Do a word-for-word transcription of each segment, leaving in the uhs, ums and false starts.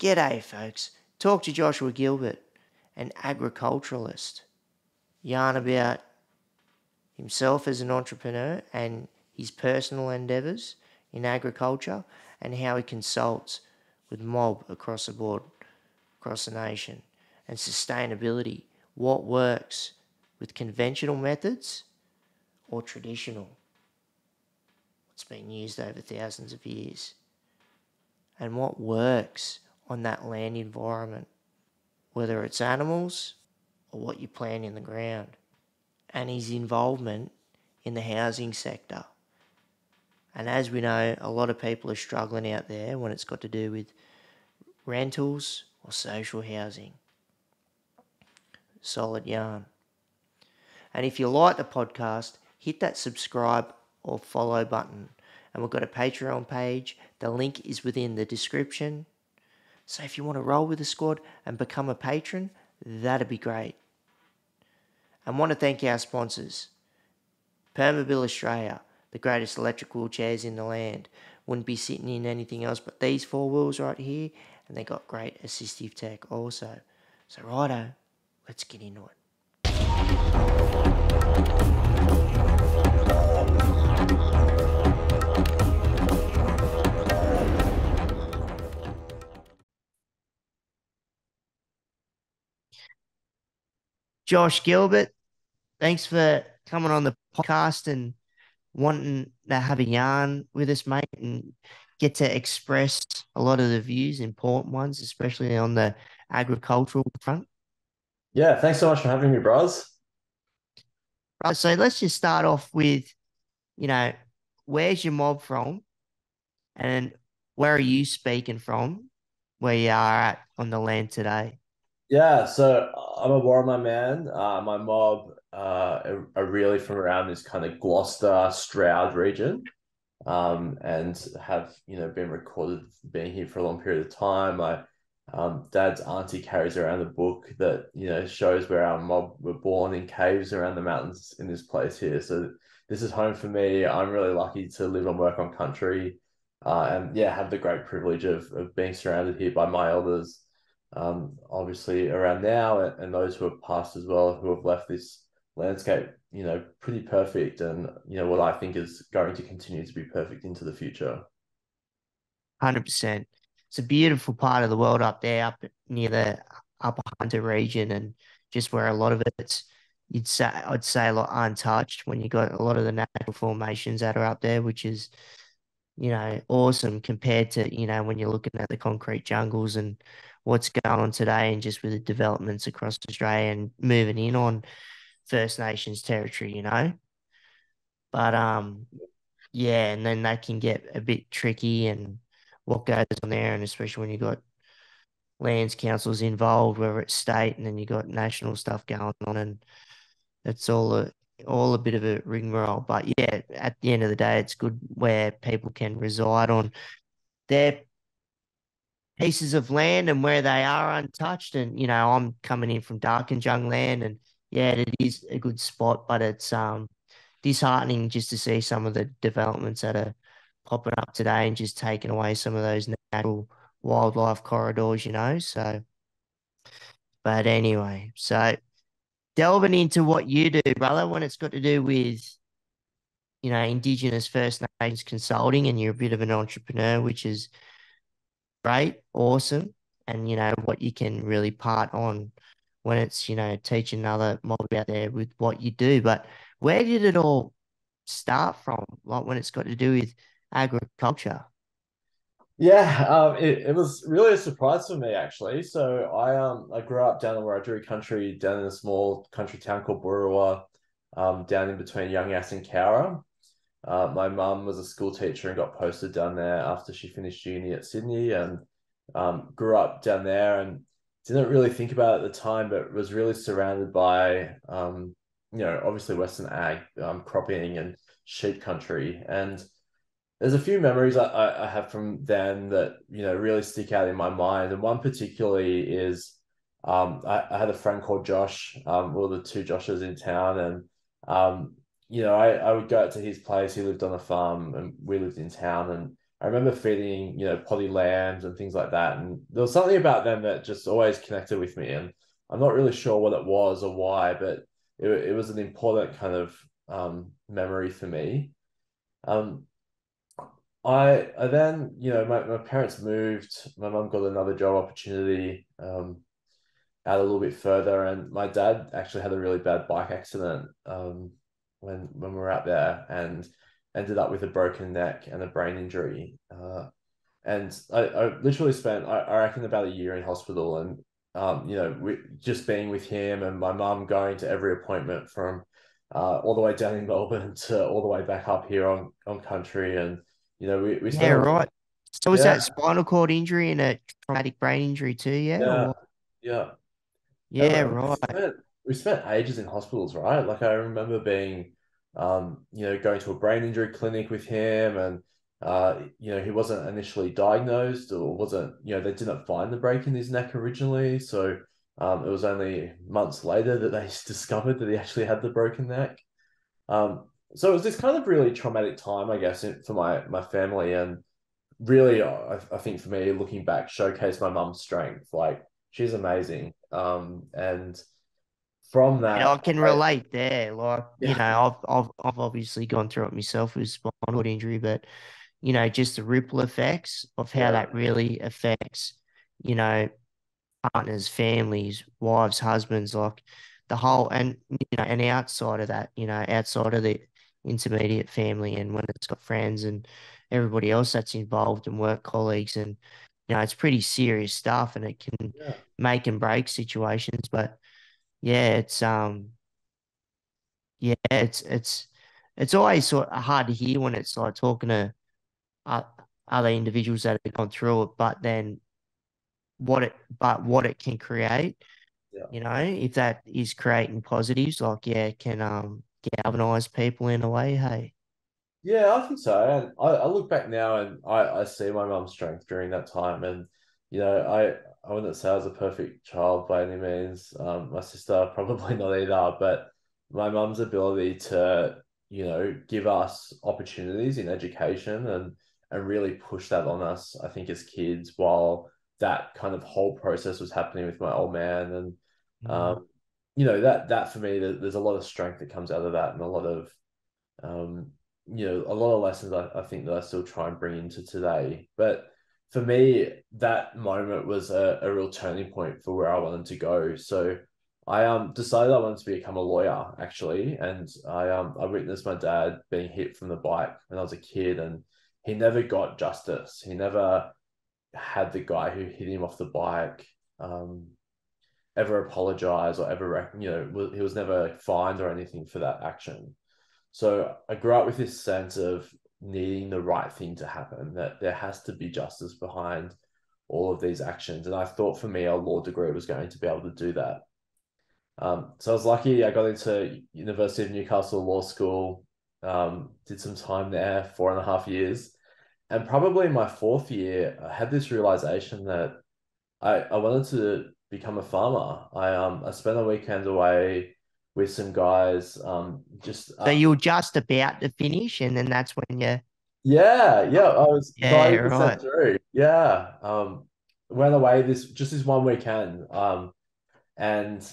G'day, folks. Talk to Joshua Gilbert, an agriculturalist. Yarn about himself as an entrepreneur and his personal endeavours in agriculture and how he consults with mob across the board, across the nation, and sustainability. What works with conventional methods or traditional? What's been used over thousands of years? And what works on that land environment, whether it's animals or what you plant in the ground? And his involvement in the housing sector. And as we know, a lot of people are struggling out there when it's got to do with rentals or social housing. Solid yarn. And if you like the podcast, hit that subscribe or follow button. And we've got a Patreon page. The link is within the description. So if you want to roll with the squad and become a patron, that'd be great. And want to thank our sponsors. Permobil Australia, the greatest electric wheelchairs in the land. Wouldn't be sitting in anything else but these four wheels right here. And they got great assistive tech also. So righto, let's get into it. Josh Gilbert, thanks for coming on the podcast and wanting to have a yarn with us, mate, and get to express a lot of the views, important ones, especially on the agricultural front. Yeah, thanks so much for having me, bros. Right, so let's just start off with, you know, where's your mob from and where are you speaking from, where you are at on the land today? Yeah, so I'm a Worimi man. Uh, my mob uh, are really from around this kind of Gloucester, Stroud region, um, and have, you know, been recorded being here for a long period of time. My um, dad's auntie carries around a book that, you know, shows where our mob were born in caves around the mountains in this place here. So this is home for me. I'm really lucky to live and work on country, uh, and yeah, have the great privilege of of being surrounded here by my elders. Um, obviously around now, and those who have passed as well, who have left this landscape, you know, pretty perfect, and, you know, what I think is going to continue to be perfect into the future. one hundred percent. It's a beautiful part of the world up there, up near the upper Hunter region, and just where a lot of it's, you'd say, I'd say a lot untouched when you got a lot of the natural formations that are up there, which is, you know, awesome compared to, you know, when you're looking at the concrete jungles and what's going on today, and just with the developments across Australia and moving in on First Nations territory, you know. But, um, yeah, and then that can get a bit tricky and what goes on there, and especially when you've got lands councils involved, whether it's state, and then you've got national stuff going on, and that's all a, all a bit of a rigmarole. But, yeah, at the end of the day, it's good where people can reside on their pieces of land and where they are untouched. And, you know, I'm coming in from Dark and Young land, and yeah, it is a good spot, but it's um disheartening just to see some of the developments that are popping up today and just taking away some of those natural wildlife corridors, you know. So, but anyway, so delving into what you do, brother, when it's got to do with, you know, Indigenous First Nations consulting, and you're a bit of an entrepreneur, which is great, awesome, and, you know, what you can really part on when it's, you know, teaching another mob out there with what you do. But where did it all start from, like, when it's got to do with agriculture? Yeah, um, it, it was really a surprise for me, actually. So I um I grew up down in Wiradjuri country, down in a small country town called Burua, um, down in between Young and Cowra. Uh, my mum was a school teacher and got posted down there after she finished uni at Sydney, and um, grew up down there and didn't really think about it at the time, but was really surrounded by, um, you know, obviously Western ag, um, cropping and sheep country. And there's a few memories I, I have from then that, you know, really stick out in my mind. And one particularly is um, I, I had a friend called Josh, um, well, the two Joshes in town, and um, you know, I, I would go out to his place. He lived on a farm and we lived in town. And I remember feeding, you know, potty lambs and things like that. And there was something about them that just always connected with me. And I'm not really sure what it was or why, but it, it was an important kind of um, memory for me. Um, I, I then, you know, my, my parents moved. My mum got another job opportunity um, out a little bit further. And my dad actually had a really bad bike accident um, when, when we were out there, and ended up with a broken neck and a brain injury. Uh, and I, I literally spent, I, I reckon, about a year in hospital. And, um, you know, we, just being with him and my mum going to every appointment from uh, all the way down in Melbourne to all the way back up here on, on country. And, you know, we, we started. Yeah, right. So was yeah. that spinal cord injury and a traumatic brain injury too, yeah? Yeah, or... yeah. yeah um, right. We spent, we spent ages in hospitals, right? Like, I remember being... Um, you know, going to a brain injury clinic with him, and uh, you know, he wasn't initially diagnosed, or wasn't, you know, they didn't find the break in his neck originally. So um, it was only months later that they discovered that he actually had the broken neck. Um, so it was this kind of really traumatic time, I guess, for my my family, and really, I, I think for me, looking back, showcased my mum's strength. Like, she's amazing, um, and. From that, yeah, I can relate there. Like, yeah. you know, I've, I've I've obviously gone through it myself with spinal cord injury, but you know, just the ripple effects of how yeah. that really affects, you know, partners, families, wives, husbands, like the whole, and you know, and outside of that, you know, outside of the intermediate family, and when it's got friends and everybody else that's involved, and work colleagues, and you know, it's pretty serious stuff, and it can yeah. make and break situations, but. Yeah, it's um, yeah, it's it's it's always sort of hard to hear when it's like talking to uh, other individuals that have gone through it, but then what it but what it can create, yeah. you know, if that is creating positives, like yeah, it can um galvanize people in a way. Hey, yeah, I think so. And I, I look back now, and I, I see my mum's strength during that time, and you know, I. I wouldn't say I was a perfect child by any means. Um, my sister probably not either, but my mum's ability to, you know, give us opportunities in education and and really push that on us, I think, as kids, while that kind of whole process was happening with my old man. And, mm-hmm. um, you know, that, that for me, there's a lot of strength that comes out of that, and a lot of, um, you know, a lot of lessons I, I think that I still try and bring into today. But for me, that moment was a, a real turning point for where I wanted to go. So I um decided I wanted to become a lawyer, actually. And I um I witnessed my dad being hit from the bike when I was a kid, and he never got justice. He never had the guy who hit him off the bike um ever apologize or ever, you know, he was never fined or anything for that action. So I grew up with this sense of needing the right thing to happen, that there has to be justice behind all of these actions. And I thought for me, a law degree was going to be able to do that. Um, so I was lucky. I got into University of Newcastle Law School, um, did some time there, four and a half years. And probably my fourth year, I had this realization that I, I wanted to become a farmer. I um I spent a weekend away with some guys, um, just... So uh, you were just about to finish, and then that's when you... Yeah, yeah, I was yeah, ninety percent right. through. Yeah, um, went away this just this one weekend, um, and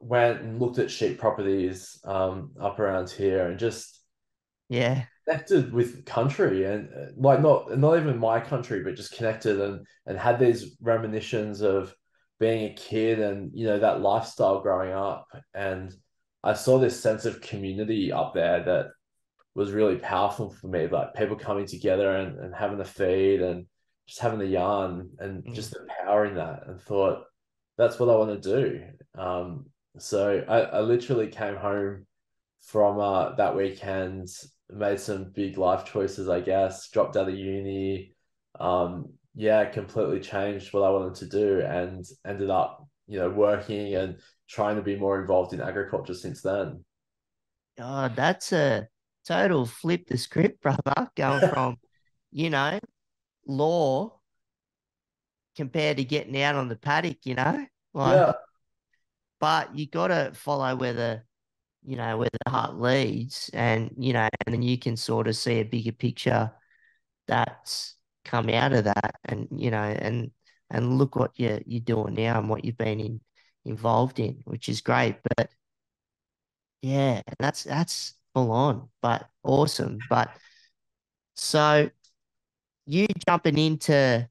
went and looked at sheep properties um, up around here, and just... Yeah. Connected with country, and, like, not not even my country, but just connected, and and had these reminiscences of being a kid and, you know, that lifestyle growing up. And I saw this sense of community up there that was really powerful for me, like people coming together and, and having a feed and just having a yarn, and mm-hmm. just the power in that, and thought, that's what I want to do. Um, so I, I literally came home from uh, that weekend, made some big life choices, I guess, dropped out of uni, um, yeah, completely changed what I wanted to do, and ended up, you know, working and trying to be more involved in agriculture since then. Oh, that's a total flip the script, brother, going from, you know, law compared to getting out on the paddock, you know? Like, yeah. But you got to follow where the, you know, where the heart leads, and, you know, and then you can sort of see a bigger picture that's come out of that, and you know, and and look what you're you're doing now and what you've been in, involved in, which is great. But yeah, that's that's full on, but awesome. But so you jumping into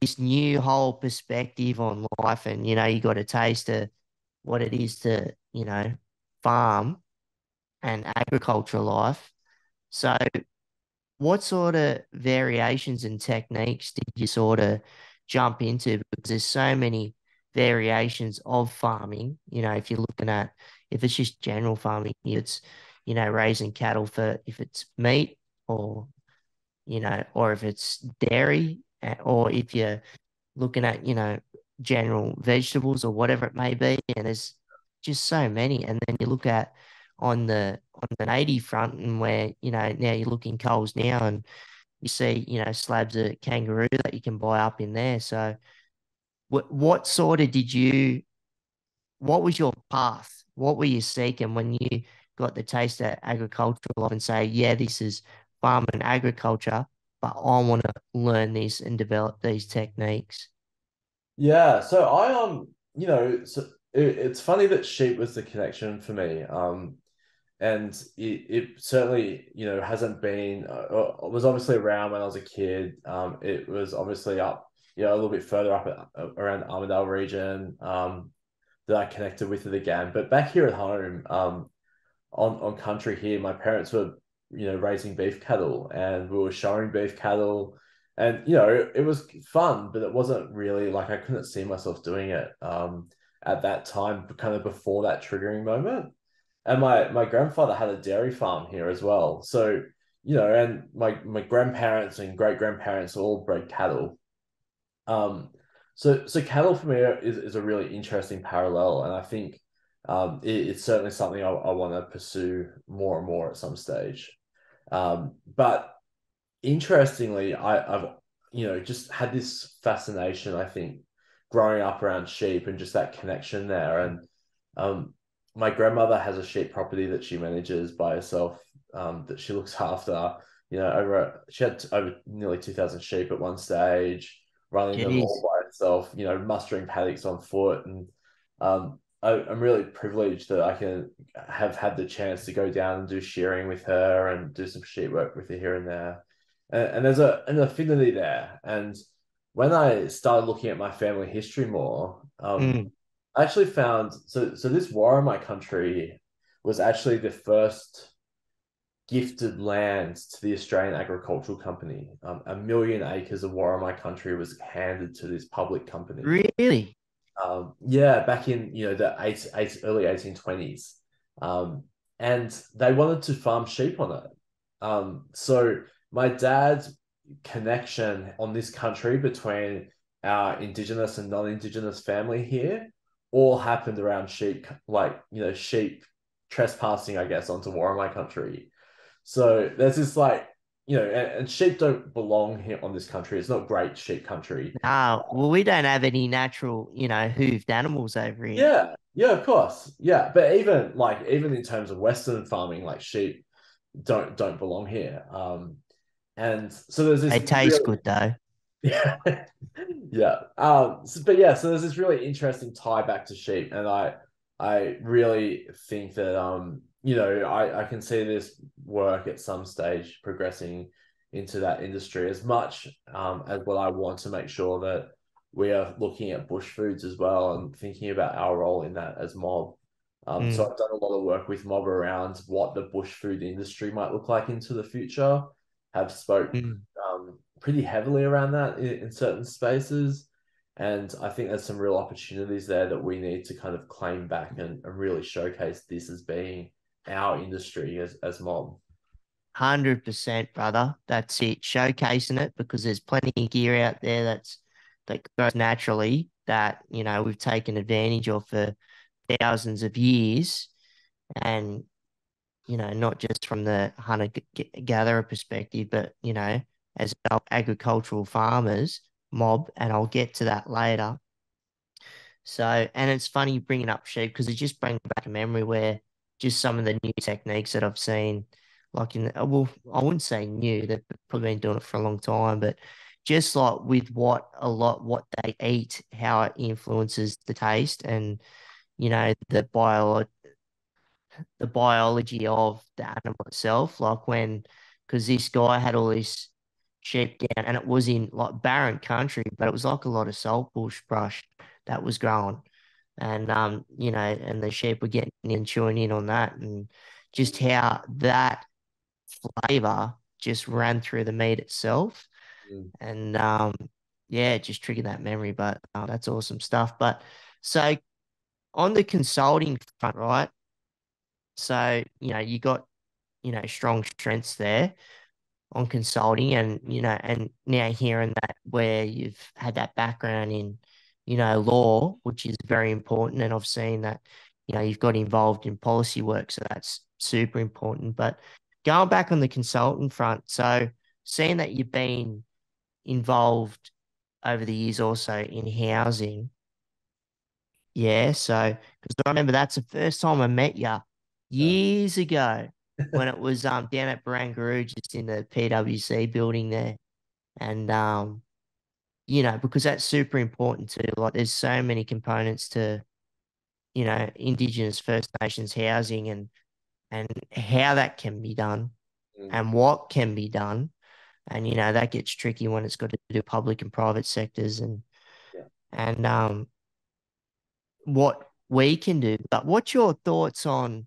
this new whole perspective on life, and you know, you got a taste of what it is to, you know, farm and agricultural life. So what sort of variations and techniques did you sort of jump into? Because there's so many variations of farming. You know, if you're looking at, if it's just general farming, it's, you know, raising cattle for, if it's meat or, you know, or if it's dairy, or if you're looking at, you know, general vegetables or whatever it may be. And there's just so many. And then you look at on the on the native front, and where, you know, now you look in Coles now and you see, you know, slabs of kangaroo that you can buy up in there. So what what sort of did you, what was your path? What were you seeking when you got the taste of agricultural and say, yeah, this is farm and agriculture, but I want to learn this and develop these techniques? Yeah, so I, um, you know, so it, it's funny that sheep was the connection for me. Um, and it, it certainly, you know, hasn't been, uh, it was obviously around when I was a kid. Um, it was obviously up, you know, a little bit further up at, uh, around the Armidale region um, that I connected with it again. But back here at home, um, on, on country here, my parents were, you know, raising beef cattle, and we were showing beef cattle. And, you know, it, it was fun, but it wasn't really, like, I couldn't see myself doing it um, at that time, kind of before that triggering moment. And my, my grandfather had a dairy farm here as well. So, you know, and my, my grandparents and great-grandparents all bred cattle. Um, so so cattle for me is, is a really interesting parallel. And I think um, it, it's certainly something I, I want to pursue more and more at some stage. Um, but... Interestingly, I, I've, you know, just had this fascination, I think, growing up around sheep and just that connection there. And um, my grandmother has a sheep property that she manages by herself, um, that she looks after. You know, over she had over nearly two thousand sheep at one stage, running it them is. all by herself, you know, mustering paddocks on foot. And um, I, I'm really privileged that I can have had the chance to go down and do shearing with her and do some sheep work with her here and there. And there's a, an affinity there. And when I started looking at my family history more, um, mm. I actually found, so so this Worimi country was actually the first gifted land to the Australian Agricultural Company. Um, a million acres of Worimi country was handed to this public company. Really? Um, yeah, back in, you know, the eight, eight, early eighteen twenties. Um, and they wanted to farm sheep on it. Um, so... my dad's connection on this country between our Indigenous and non-Indigenous family here all happened around sheep, like, you know, sheep trespassing, I guess, onto Worimi country. So there's this, like, you know, and, and sheep don't belong here on this country. It's not great sheep country. No, well, we don't have any natural, you know, hooved animals over here. Yeah, yeah, of course. Yeah, but even, like, even in terms of Western farming, like, sheep don't don't belong here. Um And so there's this. It tastes really, good though. Yeah, yeah. Um, so, but yeah, so there's this really interesting tie back to sheep, and I, I really think that um, you know, I, I can see this work at some stage progressing into that industry as much um as what I want to make sure that we are looking at bush foods as well and thinking about our role in that as Mob. Um, mm. So I've done a lot of work with Mob around what the bush food industry might look like into the future. Have spoke mm. um, pretty heavily around that in, in certain spaces. And I think there's some real opportunities there that we need to kind of claim back and, and really showcase this as being our industry as, as Mob. one hundred percent, brother. That's it. Showcasing it, because there's plenty of gear out there that's that grows naturally that, you know, we've taken advantage of for thousands of years. And you know, not just from the hunter-gatherer perspective, but, you know, as agricultural farmers, Mob, and I'll get to that later. So, and it's funny bringing up sheep, because it just brings back a memory where just some of the new techniques that I've seen like in the, well, I wouldn't say new, they've probably been doing it for a long time, but just like with what a lot, what they eat, how it influences the taste and, you know, the bio, the biology of the animal itself. Like when, because this guy had all these sheep down and it was in like barren country, but it was like a lot of salt bush brush that was growing. And, um, you know, and the sheep were getting in, chewing in on that, and just how that flavor just ran through the meat itself. Mm. And, um, yeah, it just triggered that memory, but uh, that's awesome stuff. But so on the consulting front, right? So, you know, you got, you know, strong strengths there on consulting, and, you know, and now hearing that where you've had that background in, you know, law, which is very important. And I've seen that, you know, you've got involved in policy work. So that's super important. But going back on the consultant front, so seeing that you've been involved over the years also in housing. Yeah. So, because I remember that's the first time I met you years ago when it was um down at Barangaroo, just in the P W C building there. And, um, you know, because that's super important too. Like there's so many components to, you know, Indigenous First Nations housing and, and how that can be done mm. and what can be done. And, you know, that gets tricky when it's got to do public and private sectors and, yeah. and um, what we can do. But what's your thoughts on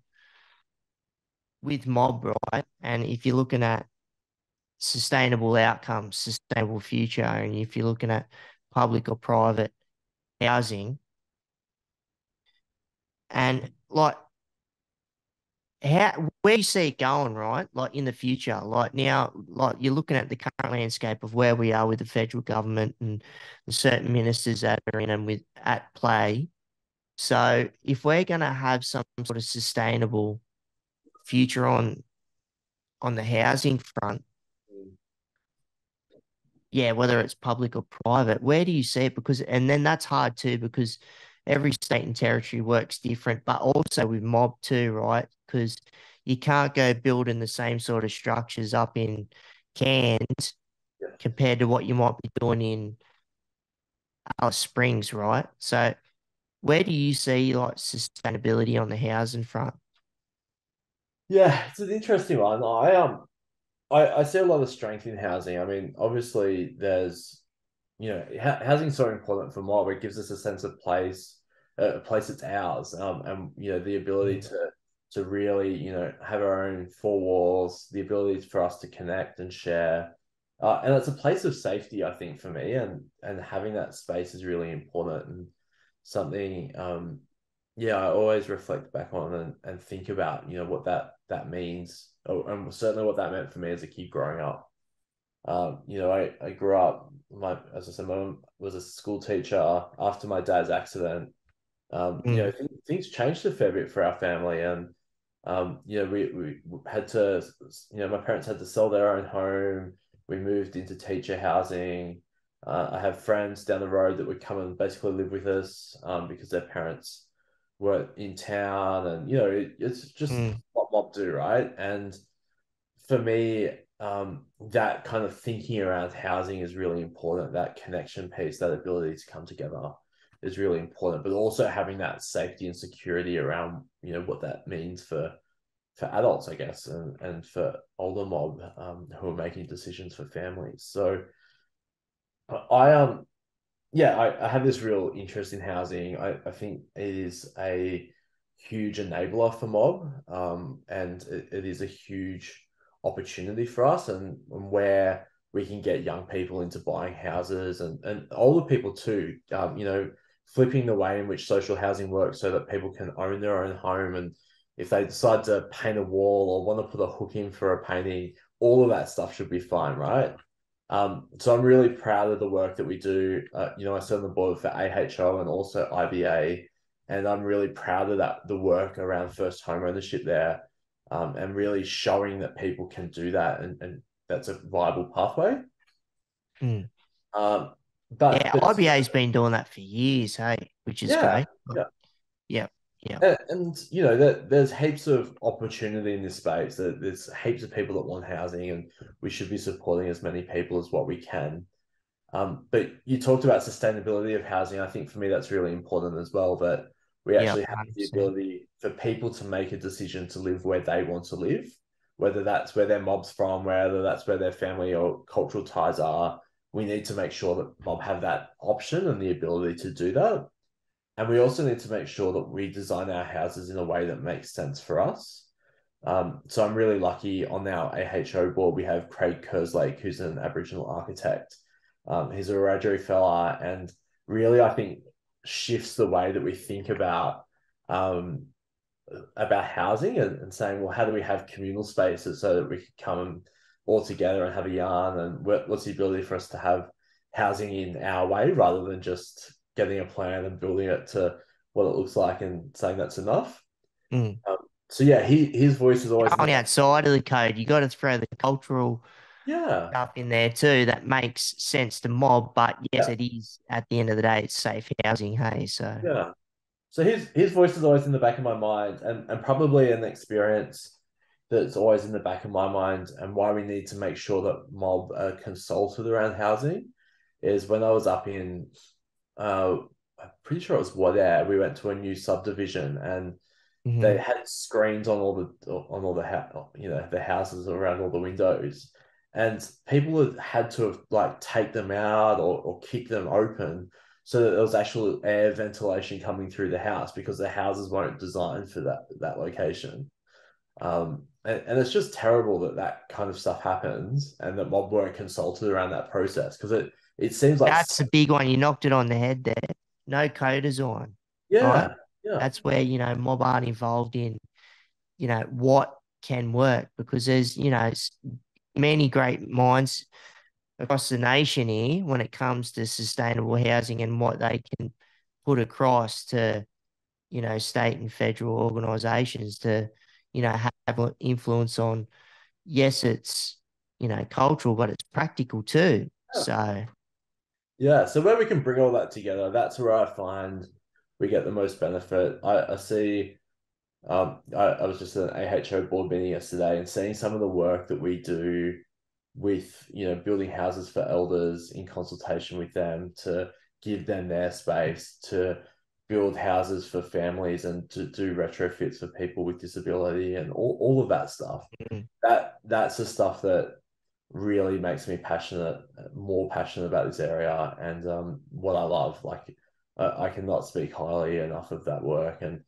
with mob, right? And if you're looking at sustainable outcomes, sustainable future, and if you're looking at public or private housing, and like how, where you see it going, right? Like in the future, like now, like you're looking at the current landscape of where we are with the federal government and the certain ministers that are in and with at play. So if we're going to have some sort of sustainable future on on the housing front, yeah, whether it's public or private, where do you see it? Because, and then that's hard too, because every state and territory works different, but also with mob too, right? Because you can't go building the same sort of structures up in Cairns yeah. compared to what you might be doing in Alice Springs, right? So where do you see like sustainability on the housing front? Yeah, it's an interesting one. I, um, I, I see a lot of strength in housing. I mean, obviously, there's, you know, ha- housing is so important for mob. It gives us a sense of place, uh, a place that's ours, um, and, you know, the ability to to really, you know, have our own four walls, the ability for us to connect and share. Uh, and it's a place of safety, I think, for me, and and having that space is really important and something, um, yeah, I always reflect back on and, and think about, you know, what that, that means. Oh, and certainly what that meant for me as a kid growing up. Um, you know, I, I grew up, my, as I said, my mom was a school teacher after my dad's accident. Um, mm. You know, th- things changed a fair bit for our family. And, um, you know, we, we had to, you know, my parents had to sell their own home. We moved into teacher housing. Uh, I have friends down the road that would come and basically live with us um, because their parents were in town. And, you know, it, it's just... Mm. mob do, right? And for me, um, that kind of thinking around housing is really important. That connection piece, that ability to come together is really important, but also having that safety and security around, you know, what that means for for adults, I guess, and, and for older mob um, who are making decisions for families. So I, um, yeah, I, I have this real interest in housing. I, I think it is a huge enabler for mob um and it, it is a huge opportunity for us and, and where we can get young people into buying houses and, and older people too, um you know, flipping the way in which social housing works so that people can own their own home, and if they decide to paint a wall or want to put a hook in for a painting, all of that stuff should be fine, right? Um so I'm really proud of the work that we do. Uh, you know, I sit on the board for A H O and also I B A. And I'm really proud of that, the work around first home ownership there, um, and really showing that people can do that, and, and that's a viable pathway. Mm. Um, but yeah, I B A's been doing that for years, hey, which is yeah, great. Yeah. yeah. Yeah. And, and you know, there, there's heaps of opportunity in this space. There, there's heaps of people that want housing, and we should be supporting as many people as what we can. Um, but you talked about sustainability of housing. I think for me, that's really important as well, that we actually yeah, have the ability for people to make a decision to live where they want to live, whether that's where their mob's from, whether that's where their family or cultural ties are. We need to make sure that mob have that option and the ability to do that. And we also need to make sure that we design our houses in a way that makes sense for us. Um, so I'm really lucky on our A H O board, we have Craig Kerslake, who's an Aboriginal architect. Um, he's a Wiradjuri fella, and really, I think, shifts the way that we think about um, about housing and, and saying, well, how do we have communal spaces so that we can come all together and have a yarn, and what, what's the ability for us to have housing in our way rather than just getting a plan and building it to what it looks like and saying that's enough. Mm. Um, so, yeah, he, his voice is always... on outside of the code, you got to throw the cultural... Yeah. Stuff in there too that makes sense to mob, but yes, yeah. It is at the end of the day, it's safe housing, hey. So yeah. So his his voice is always in the back of my mind, and, and probably an experience that's always in the back of my mind, and why we need to make sure that mob are consulted around housing is when I was up in uh I'm pretty sure it was Wadair, we went to a new subdivision, and mm-hmm. they had screens on all the on all the you know the houses around all the windows. And people had, had to have, like, take them out or, or kick them open so that there was actual air ventilation coming through the house, because the houses weren't designed for that, that location. Um, and, and it's just terrible that that kind of stuff happens and that mob weren't consulted around that process, because it, it seems like... That's a big one. You knocked it on the head there. No co-design. Yeah, right? yeah. That's where, you know, mob aren't involved in, you know, what can work, because there's, you know... many great minds across the nation here when it comes to sustainable housing and what they can put across to, you know, state and federal organisations to, you know, have an influence on, yes, it's, you know, cultural, but it's practical too. Yeah. So, yeah. So where we can bring all that together, that's where I find we get the most benefit. I, I see... Um, I, I was just at an A H O board meeting yesterday, and seeing some of the work that we do with, you know, building houses for elders in consultation with them to give them their space, to build houses for families, and to do retrofits for people with disability, and all, all of that stuff. Mm-hmm. That that's the stuff that really makes me passionate, more passionate about this area, and um, what I love. Like I, I cannot speak highly enough of that work, and.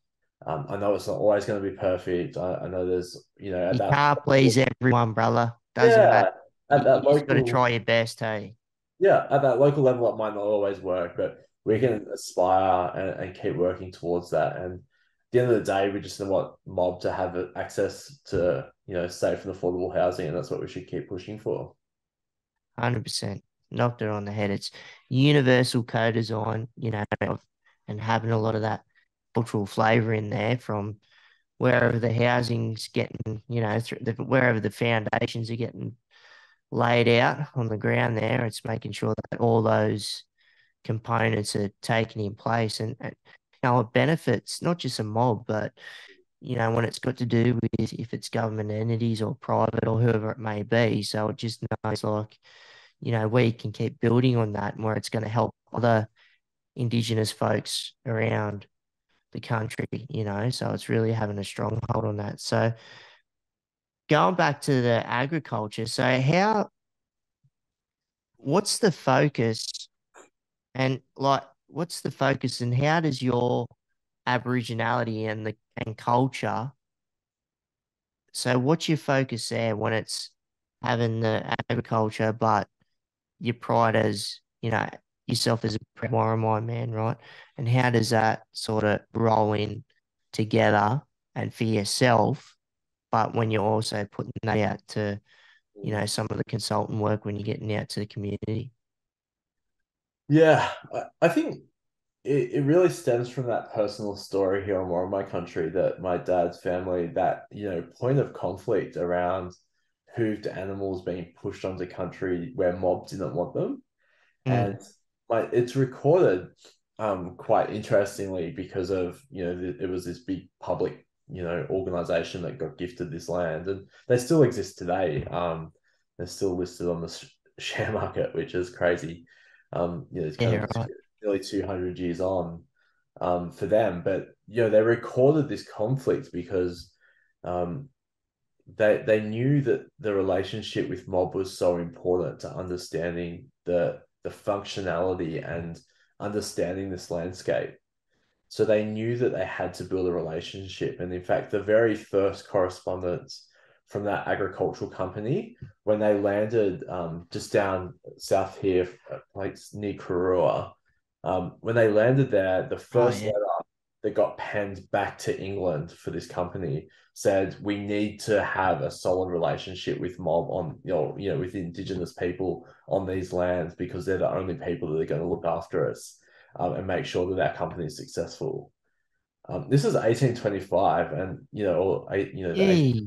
Um, I know it's not always going to be perfect. I, I know there's, you know... At you that, can't please everyone, brother. Doesn't yeah, matter. You've got to try your best, hey? Yeah, at that local level, it might not always work, but we can aspire and, and keep working towards that. And at the end of the day, we just want mob to have access to, you know, safe and affordable housing, and that's what we should keep pushing for. one hundred percent. Knocked it on the head. It's universal co-design, you know, and having a lot of that cultural flavour in there from wherever the housing's getting, you know, through the, wherever the foundations are getting laid out on the ground there, it's making sure that all those components are taken in place. And, and you know, it benefits not just a mob, but, you know, when it's got to do with if it's government entities or private or whoever it may be. So it just knows, like, you know, we can keep building on that, and where it's going to help other Indigenous folks around the country, you know, so it's really having a strong hold on that. So going back to the agriculture, so how, what's the focus and like, what's the focus and how does your Aboriginality and the and culture, so what's your focus there when it's having the agriculture, but your pride as, you know, yourself as a Worimi man, right? And how does that sort of roll in together and for yourself, but when you're also putting that out to, you know, some of the consultant work when you're getting out to the community? Yeah, I think it, it really stems from that personal story here in Worimi country, that my dad's family, that, you know, point of conflict around hooved animals being pushed onto country where mob didn't want them. Mm. And, like, it's recorded. um, quite interestingly, because of, you know, th- it was this big public, you know, organisation that got gifted this land, and they still exist today. Um, they're still listed on the sh- share market, which is crazy. Um, you know, it's kind yeah, of right. nearly two hundred years on um, for them. But, you know, they recorded this conflict because um, they they knew that the relationship with mob was so important to understanding the the functionality and understanding this landscape. So they knew that they had to build a relationship. And in fact, the very first correspondence from that agricultural company, when they landed um, just down south here, like near Karua, um, when they landed there, the first oh, yeah. letter that got penned back to England for this company said, we need to have a solid relationship with mob on, you know, you know, with Indigenous people on these lands, because they're the only people that are going to look after us. Um, and make sure that our company is successful. Um, this is eighteen twenty-five, and you know, I, you know, the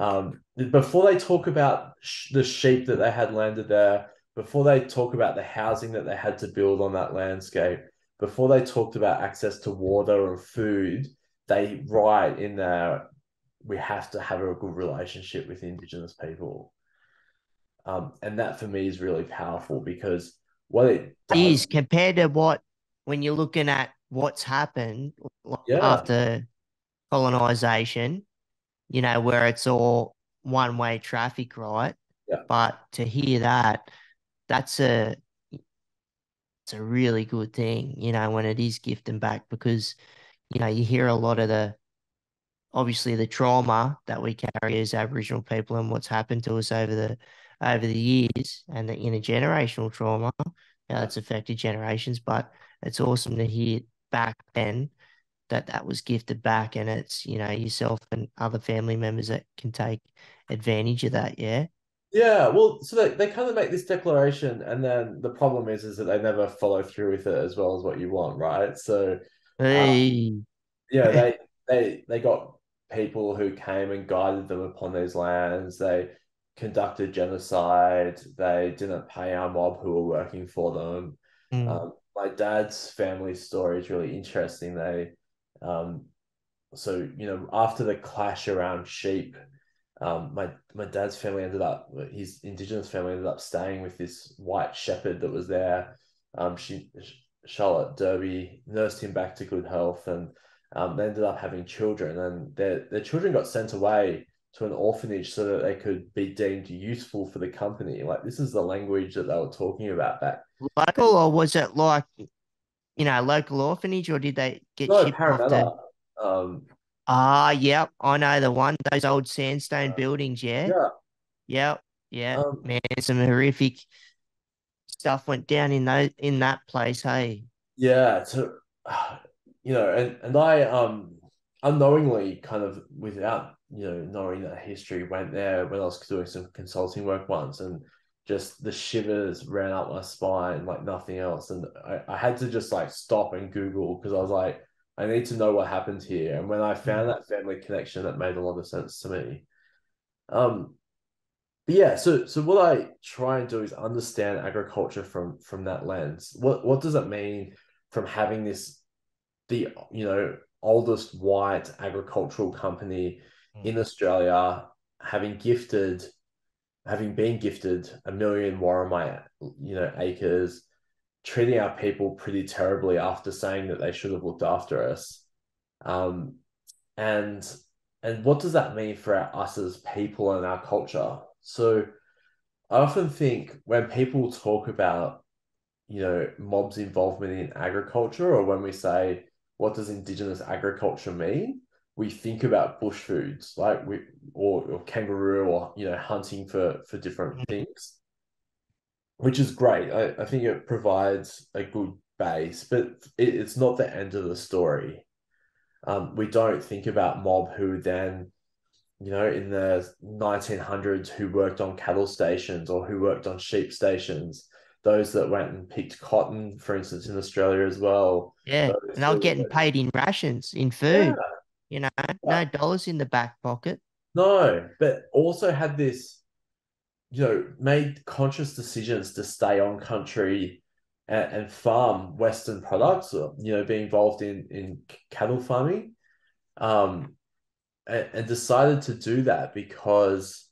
um, before they talk about sh- the sheep that they had landed there, before they talk about the housing that they had to build on that landscape, before they talked about access to water and food, they write in there, we have to have a good relationship with Indigenous people. Um, and that for me is really powerful, because what it does, is compared to what, when you're looking at what's happened yeah. after colonization, you know, where it's all one-way traffic, right? Yeah. But to hear that, that's a it's a really good thing, you know, when it is gifted back, because, you know, you hear a lot of the, obviously the trauma that we carry as Aboriginal people and what's happened to us over the over the years, and the intergenerational trauma that's affected generations. But it's awesome to hear back then that that was gifted back, and it's, you know, yourself and other family members that can take advantage of that. Yeah. Yeah. Well, so they, they kind of make this declaration, and then the problem is, is that they never follow through with it as well as what you want. Right. So, hey. um, yeah, they, they, they got people who came and guided them upon these lands. They conducted genocide, they didn't pay our mob who were working for them. Mm. Um, my dad's family story is really interesting. They, um, so, you know, after the clash around sheep, um, my, my dad's family ended up, his Indigenous family ended up staying with this white shepherd that was there. Um, she, Charlotte Derby, nursed him back to good health, and um, they ended up having children, and their, their children got sent away to an orphanage so that they could be deemed useful for the company. Like, this is the language that they were talking about back. Local, or was it like, you know, local orphanage, or did they get no, shipped off to... Um Ah, yep, I know the one. Those old sandstone uh, buildings, yeah? Yeah. Yep, yeah. Um, Man, some horrific stuff went down in those, in that place, hey? Yeah, so, you know, and, and I um unknowingly, kind of without... you know, knowing that history, went there when I was doing some consulting work once, and just the shivers ran up my spine like nothing else. And I, I had to just like stop and Google, because I was like, I need to know what happened here. And when I found that family connection, that made a lot of sense to me. Um, but yeah, so so what I try and do is understand agriculture from from that lens. What what does it mean from having this, the, you know, oldest white agricultural company in Australia, having gifted, having been gifted a million Worimi, you know, acres, treating our people pretty terribly after saying that they should have looked after us, um, and and what does that mean for our, us as people and our culture? So, I often think when people talk about, you know, mob's involvement in agriculture, or when we say, what does Indigenous agriculture mean? We think about bush foods, like we or, or kangaroo, or, you know, hunting for for different things, which is great. I, I think it provides a good base, but it, it's not the end of the story. Um, we don't think about mob who then, you know, in the nineteen hundreds, who worked on cattle stations or who worked on sheep stations. Those that went and picked cotton, for instance, in Australia as well. Yeah, and they were getting paid in rations, in food. Yeah. You know, no dollars in the back pocket. No, but also had this, you know, made conscious decisions to stay on country and, and farm Western products, or, you know, be involved in, in cattle farming, um, and, and decided to do that because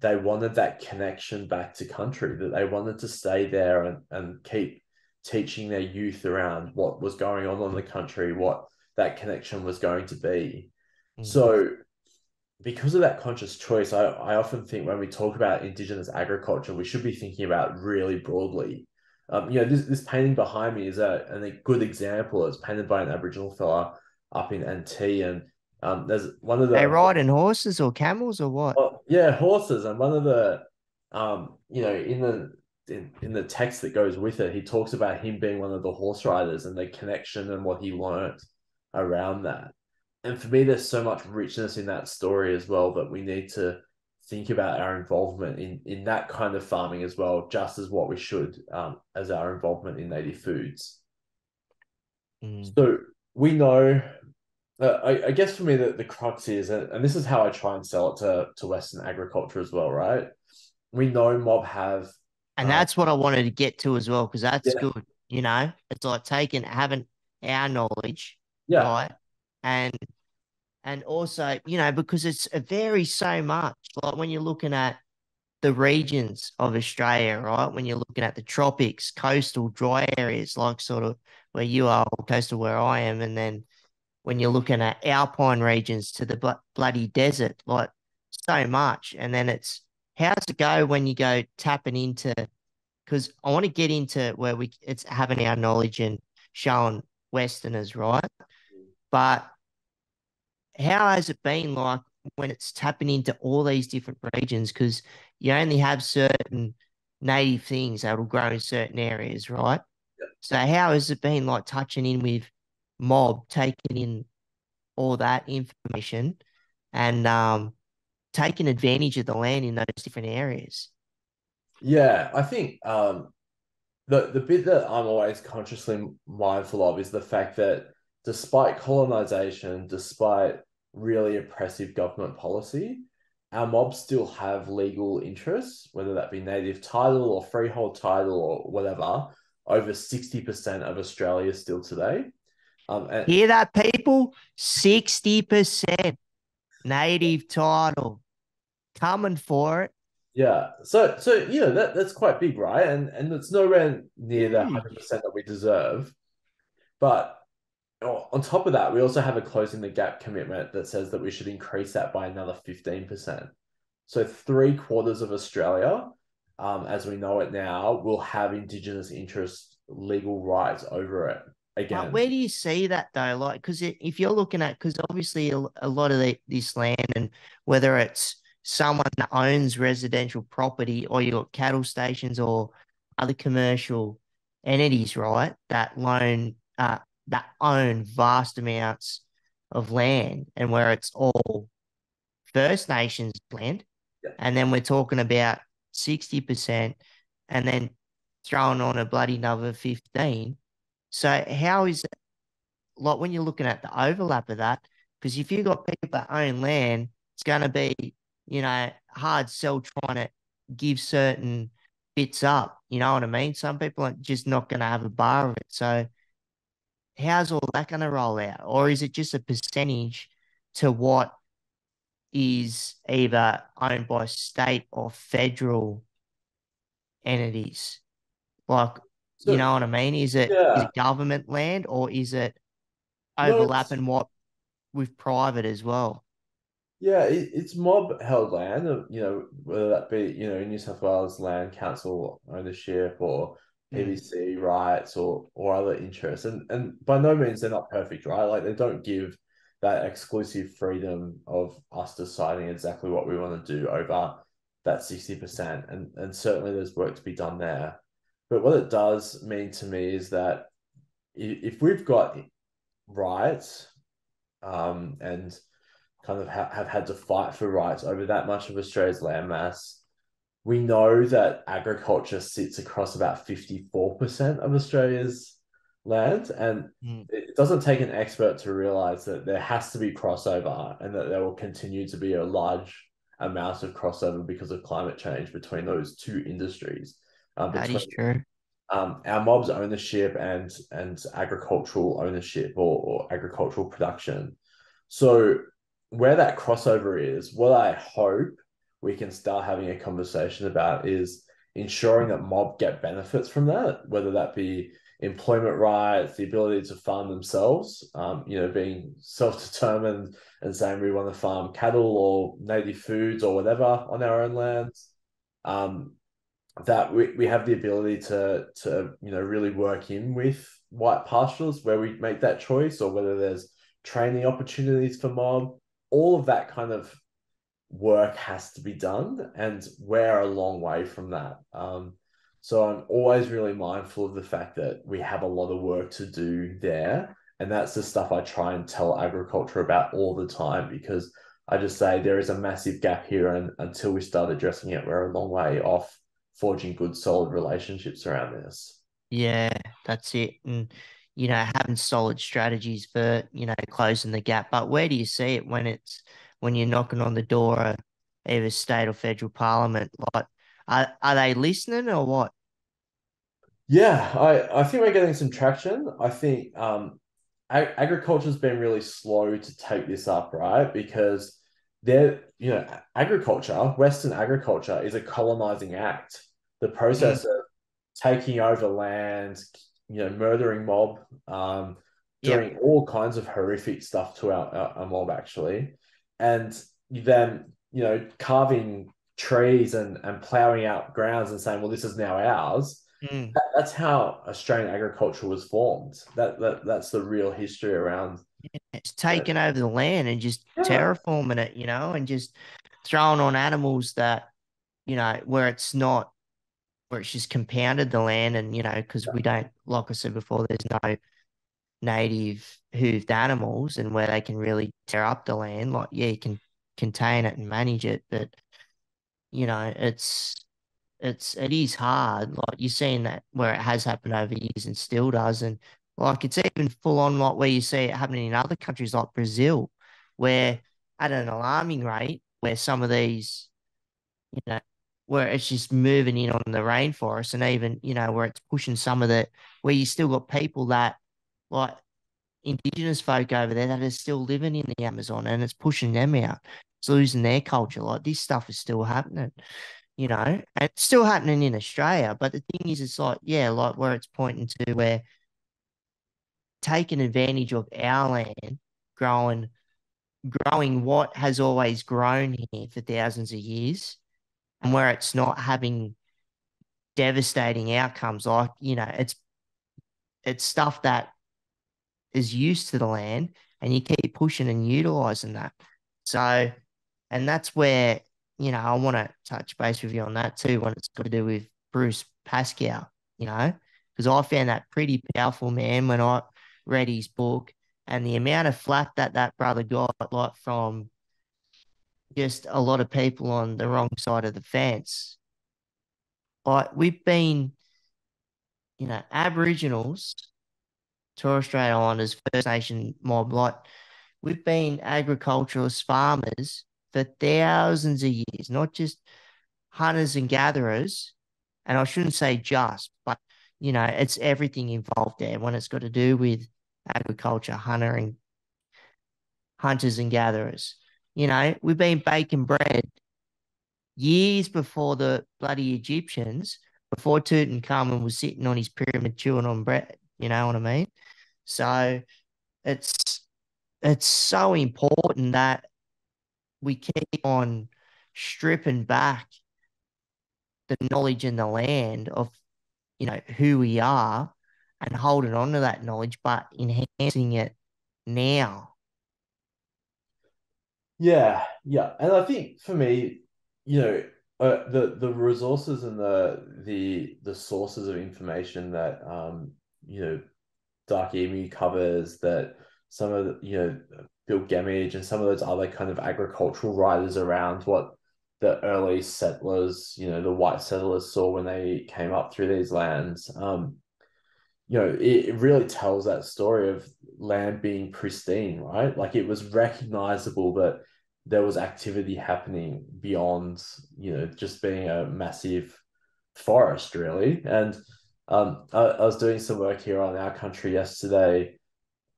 they wanted that connection back to country, that they wanted to stay there and, and keep teaching their youth around what was going on in the country, what that connection was going to be. Mm-hmm. So because of that conscious choice, I, I often think when we talk about Indigenous agriculture, we should be thinking about really broadly. Um, you know, this, this painting behind me is a, a good example. It's painted by an Aboriginal fella up in Antee, and Um, there's one of the they ride in horses or camels or what? Well, yeah, horses. And one of the, um, you know, in the in, in the text that goes with it, he talks about him being one of the horse riders and the connection and what he learned around that. And for me, there's so much richness in that story as well, that we need to think about our involvement in in that kind of farming as well, just as what we should um, as our involvement in native foods. Mm. So we know. Uh, I, I guess for me that the crux is, and, and this is how I try and sell it to, to Western agriculture as well, right? We know mob have... And um, that's what I wanted to get to as well, because that's yeah. good, you know? It's like taking, having our knowledge, yeah. right? And and also, you know, because it's, it varies so much. Like when you're looking at the regions of Australia, right? When you're looking at the tropics, coastal, dry areas, like sort of where you are, or coastal where I am, and then when you're looking at alpine regions to the bl- bloody desert, like so much. And then it's how's it go when you go tapping into, because I want to get into where we it's having our knowledge and showing Westerners, right? But how has it been like when it's tapping into all these different regions? Because you only have certain native things that will grow in certain areas, right? Yeah. So how has it been like touching in with mob, taking in all that information and um taking advantage of the land in those different areas? Yeah, I think um the the bit that I'm always consciously mindful of is the fact that despite colonization, despite really oppressive government policy, our mobs still have legal interests, whether that be native title or freehold title or whatever, over sixty percent of Australia still today. Um, and, Hear that, people? sixty percent native title coming for it. Yeah. So, so you know, that, that's quite big, right? And and it's nowhere near the one hundred percent that we deserve. But on top of that, we also have a Closing the Gap commitment that says that we should increase that by another fifteen percent. So three quarters of Australia, um, as we know it now, will have Indigenous interest legal rights over it. Again. Where do you see that though? Like, because if you're looking at, because obviously a, a lot of the, this land, and whether it's someone that owns residential property or you've got cattle stations or other commercial entities, right, that loan, uh, that own vast amounts of land, and where it's all First Nations land, yeah. and then we're talking about sixty percent, and then throwing on a bloody another fifteen. So how is it, like when you're looking at the overlap of that, because if you've got people that own land, it's going to be, you know, hard sell trying to give certain bits up. You know what I mean? Some people are just not going to have a bar of it. So how's all that going to roll out? Or is it just a percentage to what is either owned by state or federal entities? Like, So, you know what I mean? Is it, yeah. is it government land, or is it overlapping no, what with private as well? Yeah, it, it's mob held land, you know, whether that be, you know, New South Wales Land Council ownership or P W C mm. rights or or other interests. And and by no means they're not perfect, right? Like they don't give that exclusive freedom of us deciding exactly what we want to do over that sixty percent. And and certainly there's work to be done there. But what it does mean to me is that if we've got rights um, and kind of ha- have had to fight for rights over that much of Australia's landmass, we know that agriculture sits across about fifty-four percent of Australia's land. And mm. it doesn't take an expert to realise that there has to be crossover, and that there will continue to be a large amount of crossover because of climate change between those two industries. Uh, between, that is true. um, our mob's ownership and and agricultural ownership or, or agricultural production. So where that crossover is, what I hope we can start having a conversation about is ensuring that mob get benefits from that, whether that be employment rights, the ability to farm themselves, um, you know, being self-determined and saying we want to farm cattle or native foods or whatever on our own lands, um, that we, we have the ability to, to, you know, really work in with white pastures where we make that choice, or whether there's training opportunities for mob. All of that kind of work has to be done, and we're a long way from that. Um, so I'm always really mindful of the fact that we have a lot of work to do there, and that's the stuff I try and tell agriculture about all the time, because I just say there is a massive gap here, and until we start addressing it, we're a long way off forging good, solid relationships around this. Yeah, that's it. And, you know, having solid strategies for, you know, closing the gap. But where do you see it when it's, when you're knocking on the door of either state or federal parliament? Like, are, are they listening or what? Yeah, I, I think we're getting some traction. I think um, ag- agriculture's been really slow to take this up, right? Because they're, you know, agriculture, Western agriculture is a colonizing act. The process yeah. of taking over land, you know, murdering mob, um, doing yeah. all kinds of horrific stuff to our, our, our mob, actually. And then, you know, carving trees and, and ploughing out grounds and saying, well, this is now ours. Mm. That, that's how Australian agriculture was formed. That, that That's the real history around. Yeah, it's taking uh, over the land and just yeah. terraforming it, you know, and just throwing on animals that, you know, where it's not, where it's just compounded the land. And, you know, because yeah. we don't, like I said before, there's no native hooved animals and where they can really tear up the land. Like, yeah, you can contain it and manage it, but, you know, it's it's it is hard. Like, you're seeing that where it has happened over years and still does. And like, it's even full on like where you see it happening in other countries like Brazil, where at an alarming rate, where some of these, you know, where it's just moving in on the rainforest, and even, you know, where it's pushing some of the, where you still got people that, like indigenous folk over there that are still living in the Amazon, and it's pushing them out. It's losing their culture. Like, this stuff is still happening, you know, and it's still happening in Australia. But the thing is, it's like, yeah, like where it's pointing to, where taking advantage of our land, growing, growing what has always grown here for thousands of years, and where it's not having devastating outcomes. Like, you know, it's, it's stuff that is used to the land, and you keep pushing and utilizing that. So, and that's where, you know, I want to touch base with you on that too, when it's got to do with Bruce Pascoe, you know, because I found that pretty powerful, man, when I read his book, and the amount of flack that that brother got, like from just a lot of people on the wrong side of the fence. Like, we've been, you know, Aboriginals, Torres Strait Islanders, First Nation mob, like, we've been agriculturalists, farmers for thousands of years, not just hunters and gatherers. And I shouldn't say just, but, you know, it's everything involved there when it's got to do with agriculture, hunter and hunters and gatherers. You know, we've been baking bread years before the bloody Egyptians, before Tutankhamun was sitting on his pyramid chewing on bread. You know what I mean? So it's it's so important that we keep on stripping back the knowledge in the land of, you know, who we are, and holding on to that knowledge, but enhancing it now. Yeah, yeah. And I think for me, you know, uh, the, the resources and the, the, the sources of information that, um, you know, Dark Emu covers, that some of the, you know, Bill Gammage and some of those other kind of agricultural writers around what the early settlers, you know, the white settlers saw when they came up through these lands. Um, you know, it, it really tells that story of land being pristine, right? Like, it was recognizable that there was activity happening beyond, you know, just being a massive forest, really. And Um, I, I was doing some work here on Our Country yesterday,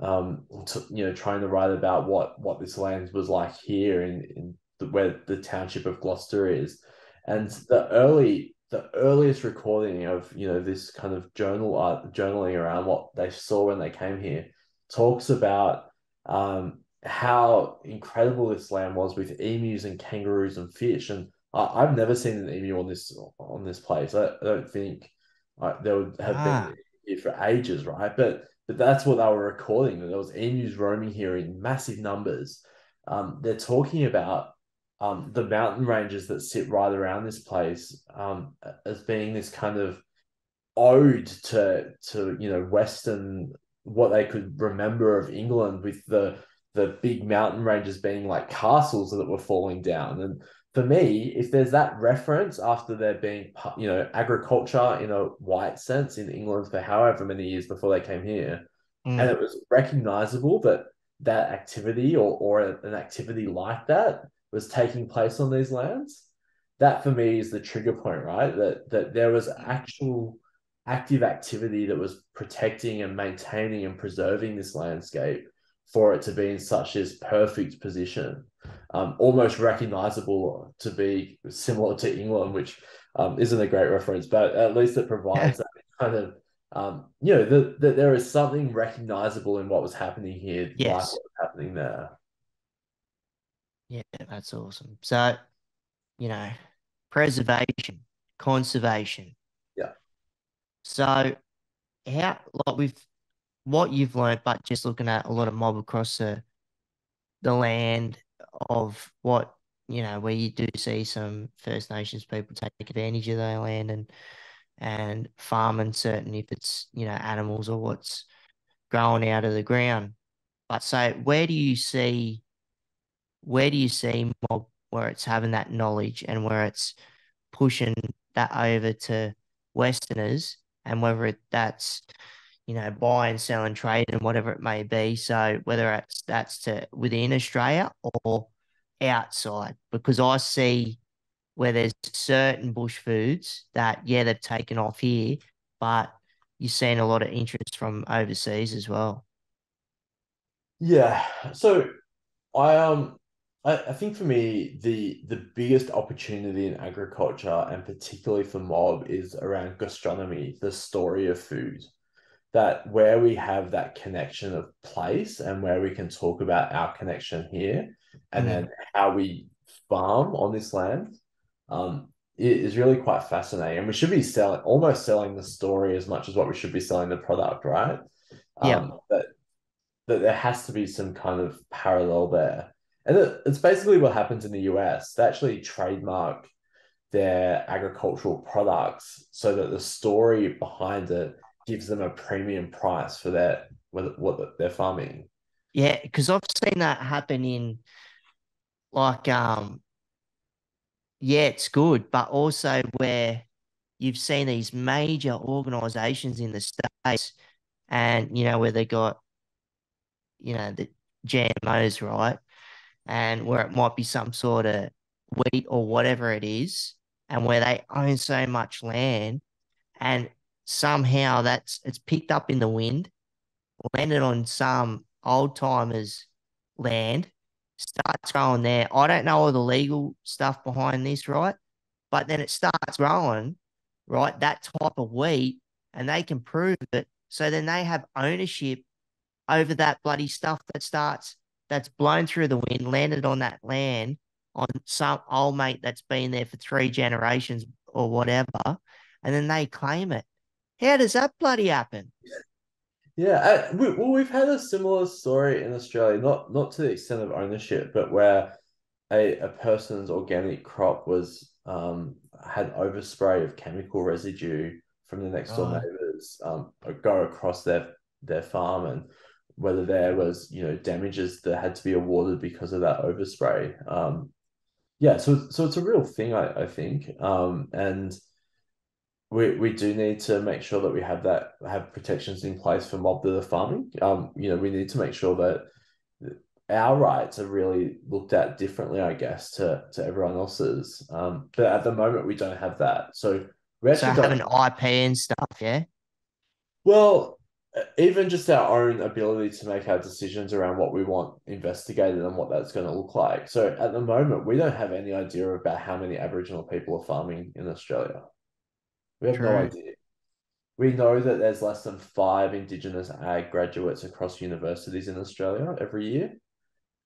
um, to, you know, trying to write about what what this land was like here in, in the, where the township of Gloucester is, and the early the earliest recording of, you know, this kind of journal art journaling around what they saw when they came here talks about um, how incredible this land was with emus and kangaroos and fish. And I, I've never seen an emu on this on this place. I, I don't think. Uh, they would have ah. been here for ages, right? But but that's what they were recording. There was emus roaming here in massive numbers. Um, they're talking about um, the mountain ranges that sit right around this place um, as being this kind of ode to to you know Western, what they could remember of England, with the the big mountain ranges being like castles that were falling down. And for me, if there's that reference after there being, you know, agriculture in a white sense in England for however many years before they came here, mm. and it was recognisable that that activity or, or an activity like that was taking place on these lands, that for me is the trigger point, right? That that there was actual active activity that was protecting and maintaining and preserving this landscape for it to be in such this perfect position, um, almost recognisable to be similar to England, which um, isn't a great reference, but at least it provides yeah. that kind of, um, you know, that the, there is something recognisable in what was happening here, yes. like what was happening there. Yeah, that's awesome. So, you know, preservation, conservation. Yeah. So how, like we've, what you've learned, but just looking at a lot of mob across the, the land of what, you know, where you do see some First Nations people take advantage of their land and and farming certain, if it's, you know, animals or what's growing out of the ground. But so where do you see, where do you see mob where it's having that knowledge and where it's pushing that over to Westerners, and whether it, that's, you know, buy and sell and trade and whatever it may be. So whether it's that's to within Australia or outside, because I see where there's certain bush foods that, yeah, they've taken off here, but you're seeing a lot of interest from overseas as well. Yeah. So I um I, I think for me the the biggest opportunity in agriculture, and particularly for mob, is around gastronomy, the story of food. That where we have that connection of place and where we can talk about our connection here and mm. then how we farm on this land um, is really quite fascinating. And we should be selling, almost selling the story as much as what we should be selling the product, right? Yeah. Um, but, but there has to be some kind of parallel there. And it, it's basically what happens in the U S. They actually trademark their agricultural products so that the story behind it gives them a premium price for that, what they're farming. Yeah, because I've seen that happen in, like, um, yeah, it's good, but also where you've seen these major organisations in the States and, you know, where they got, you know, the G M Os, right, and where it might be some sort of wheat or whatever it is, and where they own so much land, and somehow that's it's picked up in the wind, landed on some old timers' land, starts growing there. I don't know all the legal stuff behind this, right? But then it starts growing, right? That type of wheat, and they can prove it. So then they have ownership over that bloody stuff that starts that's blown through the wind, landed on that land on some old mate that's been there for three generations or whatever, and then they claim it. How does that bloody happen? Yeah, I, we, well, we've had a similar story in Australia, not not to the extent of ownership, but where a, a person's organic crop was um, had overspray of chemical residue from the next door oh. neighbours um, go across their their farm, and whether there was, you know, damages that had to be awarded because of that overspray. Um, yeah, so so it's a real thing, I, I think, um, and. We we do need to make sure that we have that have protections in place for mob that are farming. Um, you know, we need to make sure that our rights are really looked at differently, I guess, to, to everyone else's. Um, but at the moment we don't have that. So we actually so have an I P and stuff, yeah. Well, even just our own ability to make our decisions around what we want investigated and what that's going to look like. So at the moment, we don't have any idea about how many Aboriginal people are farming in Australia. We have True. no idea. We know that there's less than five Indigenous ag graduates across universities in Australia every year.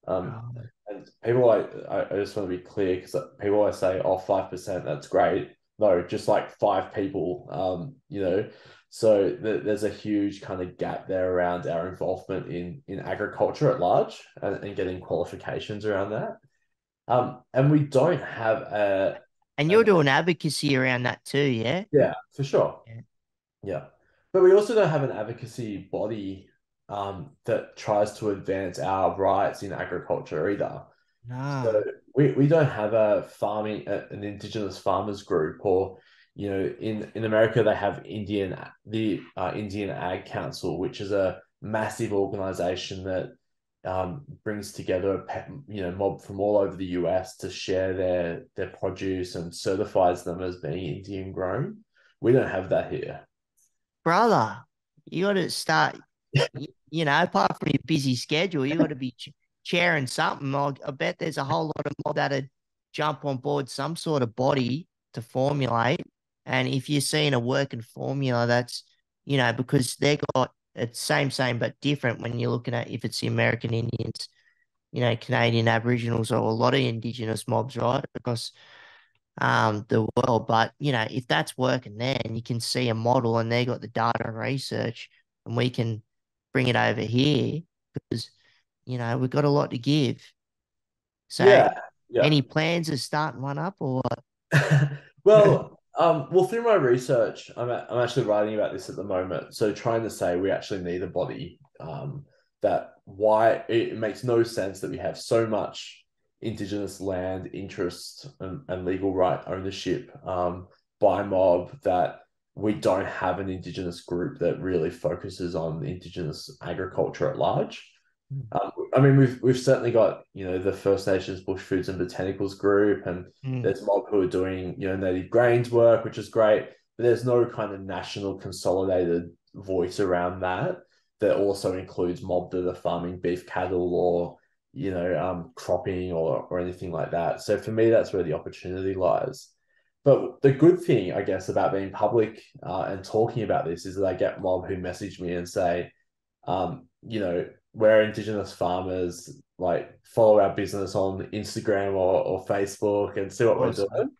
Um, wow. And people, I, I just want to be clear, because people always say, oh, five percent, that's great. No, just like five people, um, you know. So th- there's a huge kind of gap there around our involvement in, in agriculture at large and, and getting qualifications around that. Um, and we don't have a... And you're a, doing advocacy around that too, yeah? Yeah, for sure. Yeah. yeah. But we also don't have an advocacy body um, that tries to advance our rights in agriculture either. No. So we, we don't have a farming, a, an Indigenous farmers group, or, you know, in, in America, they have Indian, the uh, Indian Ag Council, which is a massive organization that um, brings together, you know, mob from all over the U S to share their, their produce and certifies them as being Indian grown. We don't have that here. Brother, you got to start, you know, apart from your busy schedule, you got to be ch- chairing something. I'll, I bet there's a whole lot of mob that'd jump on board some sort of body to formulate. And if you're seeing a working formula, that's, you know, because they got it's same, same, but different when you're looking at if it's the American Indians, you know, Canadian Aboriginals, or a lot of Indigenous mobs, right, across um, the world. But, you know, if that's working there and you can see a model and they got the data and research and we can bring it over here because, you know, we've got a lot to give. So yeah, yeah. Any plans of starting one up or what? Well... Um, well, through my research, I'm I'm actually writing about this at the moment. So trying to say we actually need a body, um, that why it makes no sense that we have so much Indigenous land interest and, and legal right ownership um, by mob that we don't have an Indigenous group that really focuses on Indigenous agriculture at large. Um, I mean, we've we've certainly got, you know, the First Nations Bush Foods and Botanicals group, and mm. there's mob who are doing, you know, native grains work, which is great, but there's no kind of national consolidated voice around that that also includes mob that are farming beef cattle or, you know, um, cropping or or anything like that. So for me, that's where the opportunity lies. But the good thing, I guess, about being public uh, and talking about this is that I get mob who message me and say, um, you know, we're Indigenous farmers, like follow our business on Instagram or, or Facebook and see what we're doing.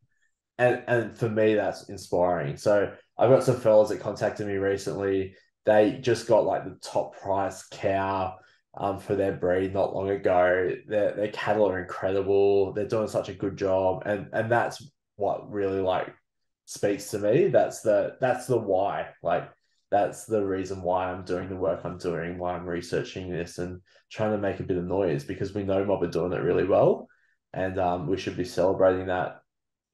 And and for me, that's inspiring. So I've got some fellas that contacted me recently. They just got like the top price cow um, for their breed not long ago. Their, their cattle are incredible. They're doing such a good job. And and that's what really like speaks to me. That's the, that's the why, like, that's the reason why I'm doing the work I'm doing, why I'm researching this and trying to make a bit of noise, because we know mob are doing it really well. And um, we should be celebrating that,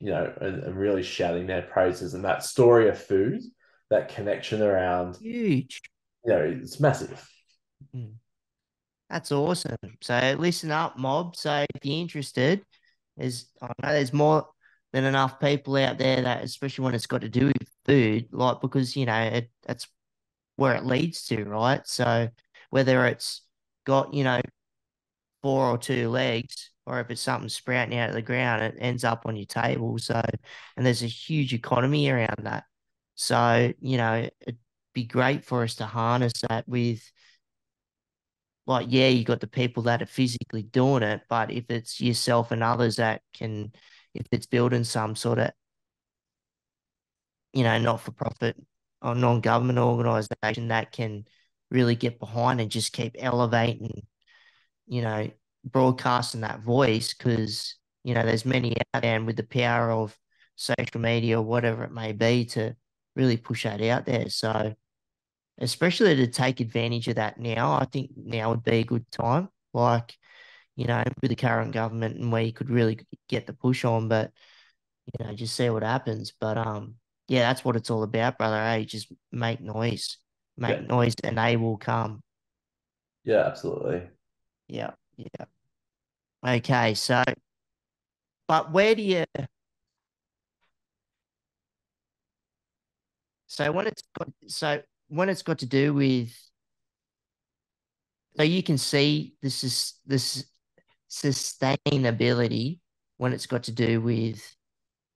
you know, and, and really shouting their praises. And that story of food, that connection around, huge, you know, it's massive. That's awesome. So listen up, mob. So if you're interested, there's, I know there's more than enough people out there that, especially when it's got to do with food, like, because, you know, it, that's where it leads to, right? So whether it's got, you know, four or two legs, or if it's something sprouting out of the ground, it ends up on your table. So, and there's a huge economy around that. So, you know, it'd be great for us to harness that with, like, yeah, you got the people that are physically doing it, but if it's yourself and others that can, if it's building some sort of, you know, not-for-profit or non-government organisation that can really get behind and just keep elevating, you know, broadcasting that voice, because, you know, there's many out there, and with the power of social media or whatever it may be, to really push that out there. So especially to take advantage of that now, I think now would be a good time. Like, you know, with the current government and where you could really get the push on, but, you know, just see what happens. But, um, yeah, that's what it's all about, brother. Hey, just make noise, make yeah. noise, and they will come. Yeah, absolutely. Yeah. Yeah. Okay. So, but where do you, so when it's, so when it's got to do with, so you can see this is this sustainability when it's got to do with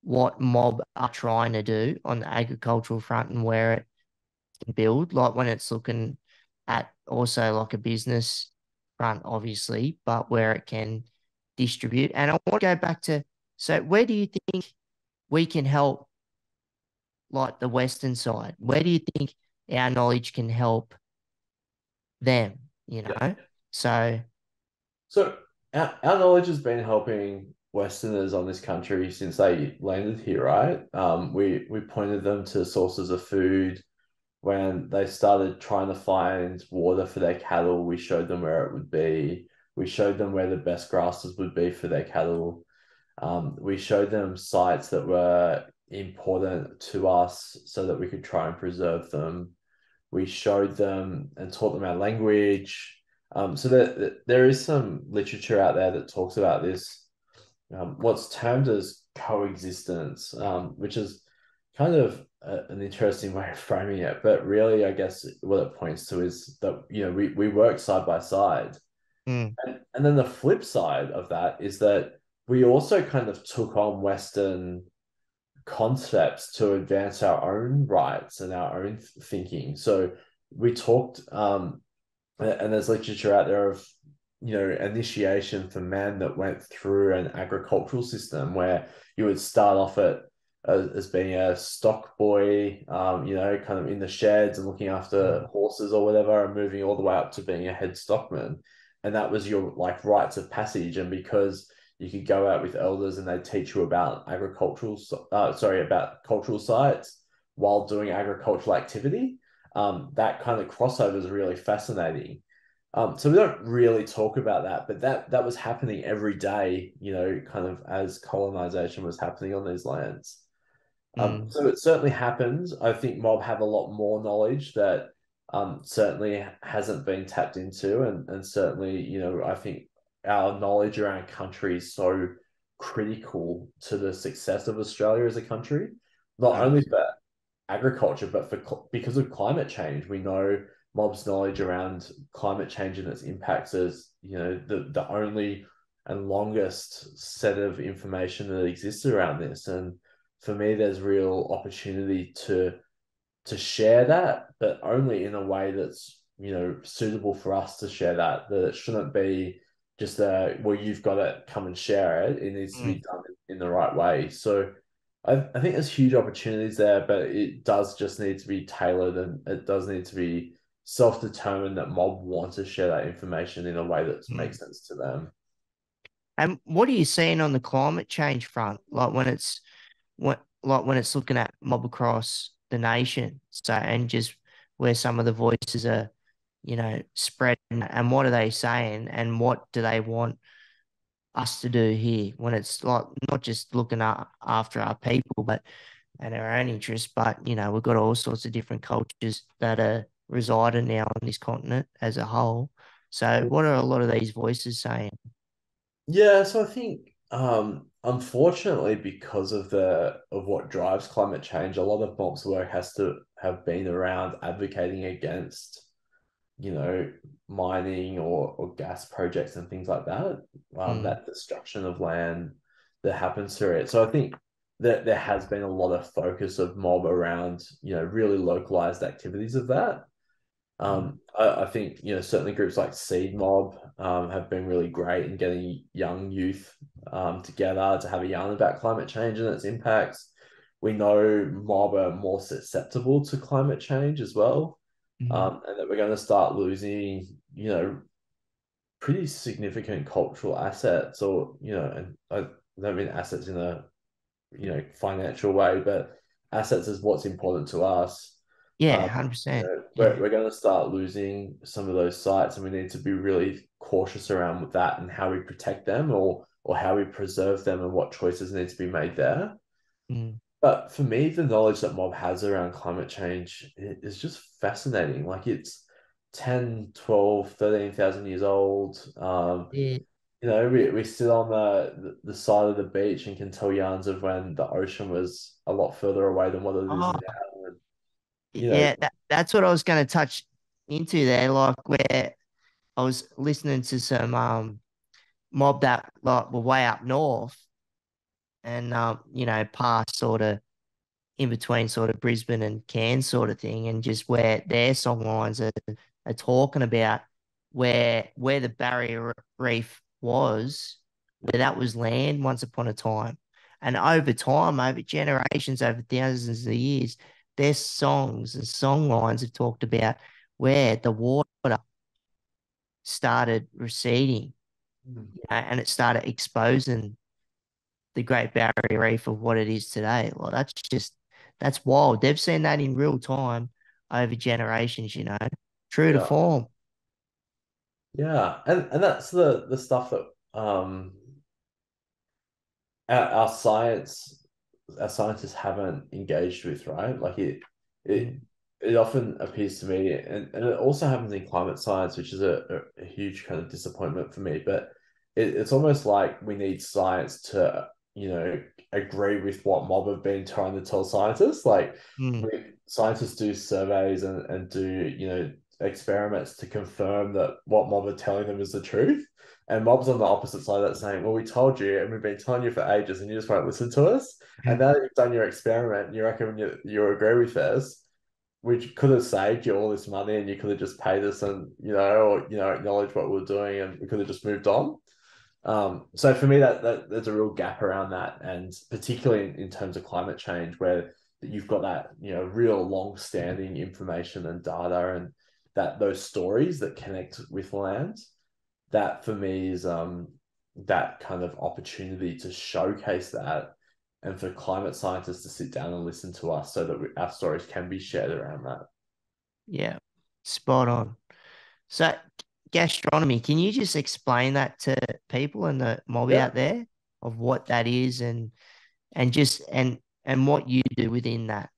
what mob are trying to do on the agricultural front and where it can build, like when it's looking at also like a business front, obviously, but where it can distribute. And I want to go back to, so where do you think we can help, like the Western side? Where do you think our knowledge can help them, you know? Yeah. So so our, our knowledge has been helping Westerners on this country since they landed here, right? Um, we, we pointed them to sources of food. When they started trying to find water for their cattle, we showed them where it would be. We showed them where the best grasses would be for their cattle. Um, we showed them sites that were important to us so that we could try and preserve them. We showed them and taught them our language. Um, so that there is some literature out there that talks about this, um, what's termed as coexistence, um, which is kind of a, an interesting way of framing it. But really, I guess what it points to is that, you know, we, we work side by side. Mm. And, and then the flip side of that is that we also kind of took on Western concepts to advance our own rights and our own thinking. So we talked, um, and there's literature out there of, you know, initiation for men that went through an agricultural system where you would start off at uh, as being a stock boy, um, you know, kind of in the sheds and looking after horses or whatever, and moving all the way up to being a head stockman. And that was your like rites of passage. And because you could go out with elders and they teach you about agricultural, uh, sorry, about cultural sites while doing agricultural activity. Um, that kind of crossover is really fascinating. Um, so we don't really talk about that, but that that was happening every day, you know, kind of as colonization was happening on these lands. Um, mm. So it certainly happens. I think mob have a lot more knowledge that um, certainly hasn't been tapped into, and and certainly, you know, I think our knowledge around country is so critical to the success of Australia as a country, not only for agriculture, but for because of climate change. We know mob's knowledge around climate change and its impacts is, you know, the, the only and longest set of information that exists around this. And for me, there's real opportunity to, to share that, but only in a way that's, you know, suitable for us to share that, that it shouldn't be just a, well, you've got to come and share it. It needs to be done in the right way. So I, I think there's huge opportunities there, but it does just need to be tailored, and it does need to be self-determined that mob want to share that information in a way that makes sense to them. And what are you seeing on the climate change front? Like when it's what, like when it's looking at mob across the nation. So, and just where some of the voices are, you know, spreading, and what are they saying, and what do they want us to do here when it's like not just looking at, after our people, but and our own interests, but, you know, we've got all sorts of different cultures that are residing now on this continent as a whole. So what are a lot of these voices saying? Yeah, so I think um, unfortunately because of the of what drives climate change, a lot of mob's work has to have been around advocating against, you know, mining or, or gas projects and things like that, um, mm. that destruction of land that happens through it. So I think that there has been a lot of focus of mob around, you know, really localized activities of that. Um, I, I think, you know, certainly groups like Seed Mob um, have been really great in getting young youth um, together to have a yarn about climate change and its impacts. We know mob are more susceptible to climate change as well. Mm-hmm. Um, and that we're going to start losing, you know, pretty significant cultural assets, or, you know, and I don't mean assets in a, you know, financial way, but assets is what's important to us. Yeah, um, one hundred percent. You know, we're, yeah. we're going to start losing some of those sites, and we need to be really cautious around that and how we protect them, or, or how we preserve them, and what choices need to be made there. Mm. But for me, the knowledge that mob has around climate change is just fascinating. Like it's ten, twelve, thirteen thousand years old. Um, yeah. You know, we, we sit on the, the side of the beach and can tell yarns of when the ocean was a lot further away than what it is oh. now. And You know? Yeah, that, that's what I was going to touch into there, like where I was listening to some um, mob that like were way up north and, um, you know, past sort of in between sort of Brisbane and Cairns sort of thing, and just where their songlines are, are talking about where where the barrier reef was, where that was land once upon a time. And over time, over generations, over thousands of years, their songs and songlines have talked about where the water started receding, mm-hmm. you know, and it started exposing the Great Barrier Reef of what it is today. Well, that's just, that's wild. They've seen that in real time over generations, you know, true yeah. to form. Yeah. And, and that's the, the stuff that, um, Our, our science, our scientists haven't engaged with, right? Like it, it, it often appears to me, and, and it also happens in climate science, which is a, a huge kind of disappointment for me. But it, it's almost like we need science to, you know, agree with what mob have been trying to tell scientists. Like mm. we, scientists do surveys and, and do, you know, experiments to confirm that what mob are telling them is the truth. And mob's on the opposite side of that saying, well, we told you and we've been telling you for ages and you just won't listen to us. Mm-hmm. And now that you've done your experiment and you reckon you, you agree with us, which could have saved you all this money and you could have just paid us and, you know, or, you know, acknowledge what we're doing and we could have just moved on. Um, so for me, that, that there's a real gap around that. And particularly in, in terms of climate change, where you've got that, you know, real long-standing information and data and that those stories that connect with land. That for me is um that kind of opportunity to showcase that, and for climate scientists to sit down and listen to us so that we, our stories can be shared around that. Yeah, spot on. So gastronomy, can you just explain that to people and the mob yeah. out there of what that is and and just and and what you do within that?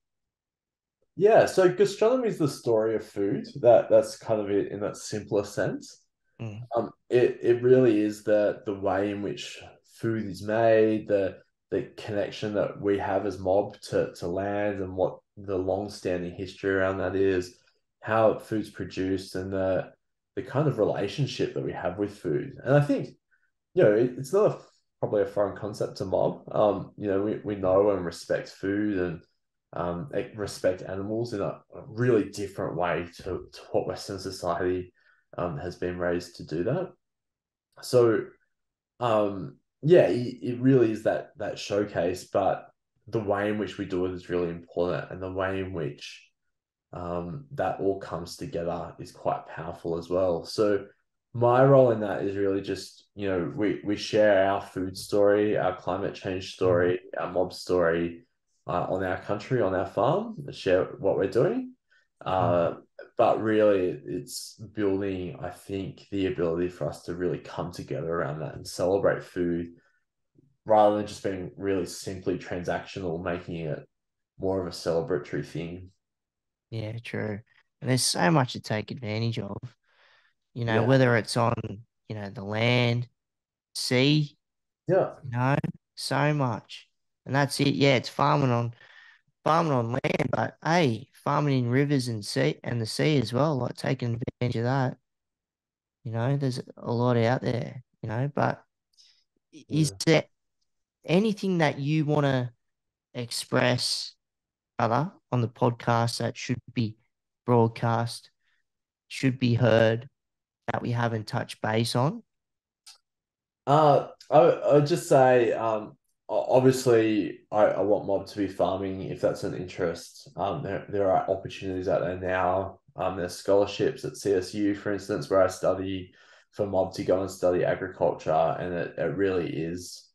Yeah, so gastronomy is the story of food. That that's kind of it in that simpler sense. Mm. Um, it, it really is the the way in which food is made, the the connection that we have as mob to, to land and what the long-standing history around that is, how food's produced and the the kind of relationship that we have with food. And I think, you know, it, it's not a, probably a foreign concept to mob. Um, you know, we, we know and respect food and um, respect animals in a, a really different way to, to what Western society Um, has been raised to do that. So, um, yeah, it, it really is that that showcase, but the way in which we do it is really important, and the way in which um, that all comes together is quite powerful as well. So my role in that is really just, you know, we, we share our food story, our climate change story, our mob story uh, on our country, on our farm, and share what we're doing. Uh, mm. But really, it's building, I think, the ability for us to really come together around that and celebrate food rather than just being really simply transactional, making it more of a celebratory thing. Yeah, true. And there's so much to take advantage of, you know, yeah. whether it's on, you know, the land, sea. Yeah. You know, so much. And that's it. Yeah, it's farming on, farming on land, but, hey, farming in rivers and sea and the sea as well, like taking advantage of that. You know, there's a lot out there, you know, but yeah. is there anything that you want to express, brother, on the podcast that should be broadcast, should be heard, that we haven't touched base on? Uh, I, I would just say, um, obviously, I, I want mob to be farming if that's an interest. Um, there, there are opportunities out there now. Um, there's scholarships at C S U, for instance, where I study for mob to go and study agriculture, and it, it really is.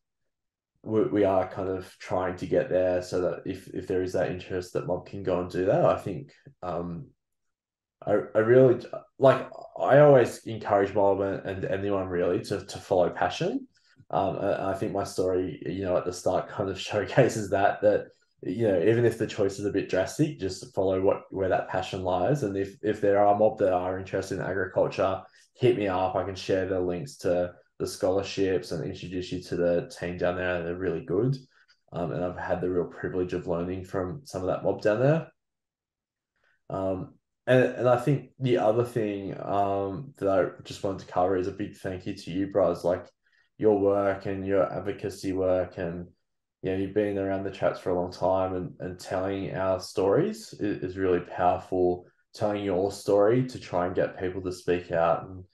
We, we are kind of trying to get there so that if, if there is that interest, that mob can go and do that. I think um, I I really like. I always encourage mob and, and anyone really to to follow passion. Um, I think my story, you know, at the start kind of showcases that, that, you know, even if the choice is a bit drastic, just follow what where that passion lies. And if, if there are mob that are interested in agriculture, hit me up. I can share the links to the scholarships and introduce you to the team down there. They're really good. Um, and I've had the real privilege of learning from some of that mob down there. Um, and, and I think the other thing um, that I just wanted to cover is a big thank you to you, bros. Like, your work and your advocacy work, and, you know, you've been around the chats for a long time, and, and telling our stories is, is really powerful. Telling your story to try and get people to speak out and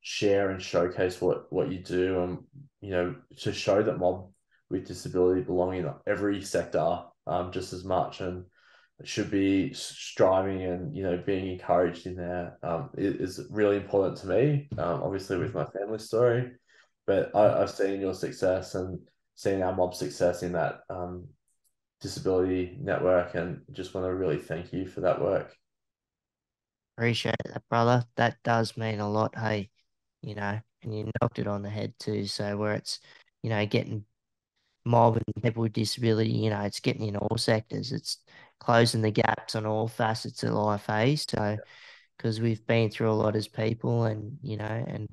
share and showcase what, what you do, and, you know, to show that mob with disability belong in every sector um, just as much, and should be striving and, you know, being encouraged in there um, is really important to me, um, obviously with my family story. But I, I've seen your success and seen our mob success in that um, disability network, and just want to really thank you for that work. Appreciate that, brother. That does mean a lot, hey, you know, and you knocked it on the head too. So where it's, you know, getting mob and people with disability, you know, it's getting in all sectors. It's closing the gaps on all facets of life, hey. So because we've been through a lot as people, and, you know, and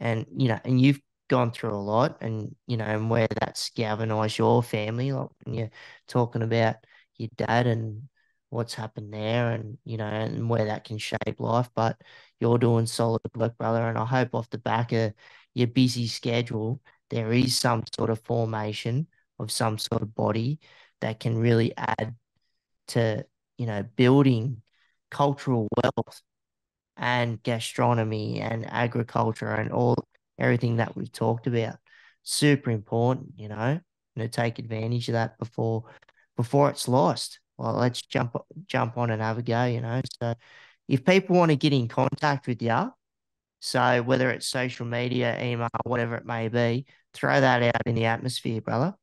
And, you know, and you've gone through a lot, and, you know, and where that's galvanised your family, like when you're talking about your dad and what's happened there, and, you know, and where that can shape life. But you're doing solid work, brother. And I hope off the back of your busy schedule, there is some sort of formation of some sort of body that can really add to, you know, building cultural wealth and gastronomy and agriculture and all everything that we've talked about. Super important, you know, to take advantage of that before before it's lost. Well, let's jump jump on and have a go, you know. So if people want to get in contact with you, so whether it's social media, email, whatever it may be, throw that out in the atmosphere, brother.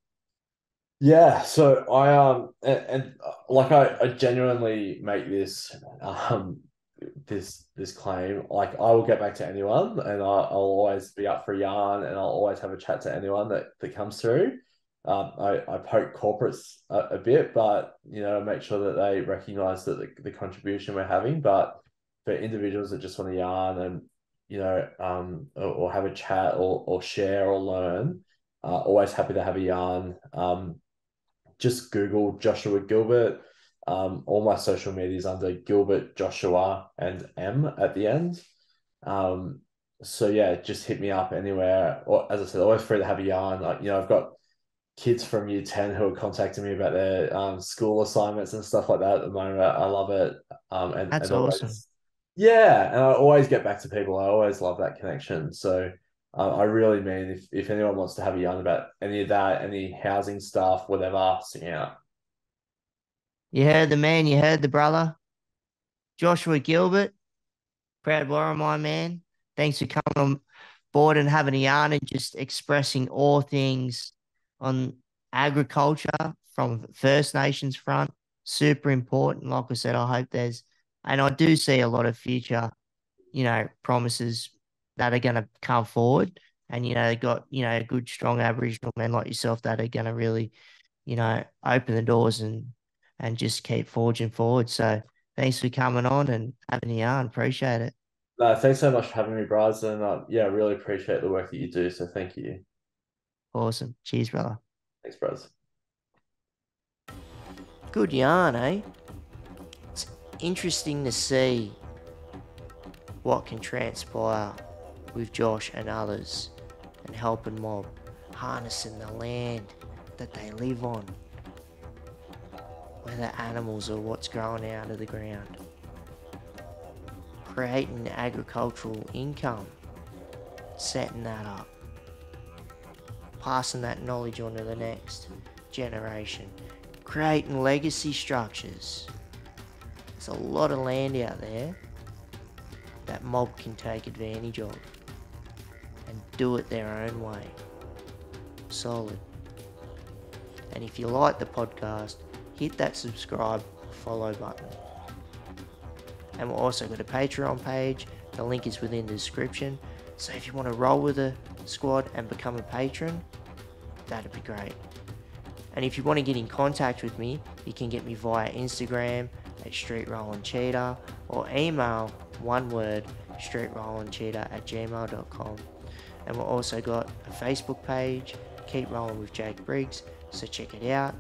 Yeah, so I um and, and like I, I genuinely make this um this this claim, like, I will get back to anyone, and I, I'll always be up for a yarn, and I'll always have a chat to anyone that, that comes through. Um, I, I poke corporates a, a bit, but, you know, make sure that they recognise that the, the contribution we're having. But for individuals that just want to yarn and, you know, um, or, or have a chat or or share or learn, uh, always happy to have a yarn. Um, just Google Joshua Gilbert. Um, all my social media is under Gilbert, Joshua, and M at the end. Um, so, yeah, just hit me up anywhere. Or, as I said, always free to have a yarn. Like, you know, I've got kids from year ten who are contacting me about their um, school assignments and stuff like that at the moment. I love it. Um, and, That's and always, awesome. Yeah, and I always get back to people. I always love that connection. So um, I really mean, if, if anyone wants to have a yarn about any of that, any housing stuff, whatever, sing out. You heard the man, you heard the brother. Joshua Gilbert, proud Worimi, my man. Thanks for coming on board and having a yarn and just expressing all things on agriculture from First Nations front. Super important. Like I said, I hope there's, and I do see a lot of future, you know, promises that are going to come forward. And, you know, they've got, you know, good, strong Aboriginal men like yourself that are going to really, you know, open the doors and, and just keep forging forward. So thanks for coming on and having a yarn. Appreciate it. No, thanks so much for having me, Braz. And uh, yeah, I really appreciate the work that you do. So thank you. Awesome. Cheers, brother. Thanks, Braz. Good yarn, eh? It's interesting to see what can transpire with Josh and others and helping mob, harnessing the land that they live on, whether animals or what's growing out of the ground. Creating agricultural income, setting that up, passing that knowledge on to the next generation, creating legacy structures. There's a lot of land out there that mob can take advantage of and do it their own way. Solid. And if you like the podcast, hit that subscribe or follow button. And we've also got a Patreon page. The link is within the description. So if you want to roll with the squad and become a patron, that'd be great. And if you want to get in contact with me, you can get me via Instagram at streetrollandcheetah or email, one word, streetrollandcheetah at gmail dot com. And we've also got a Facebook page, Keep Rolling with Jake Briggs, so check it out.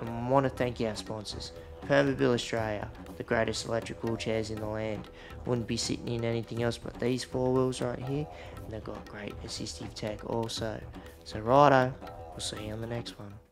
And I want to thank our sponsors, Permobil Australia, the greatest electrical chairs in the land. Wouldn't be sitting in anything else but these four wheels right here, and they've got great assistive tech also. So righto, we'll see you on the next one.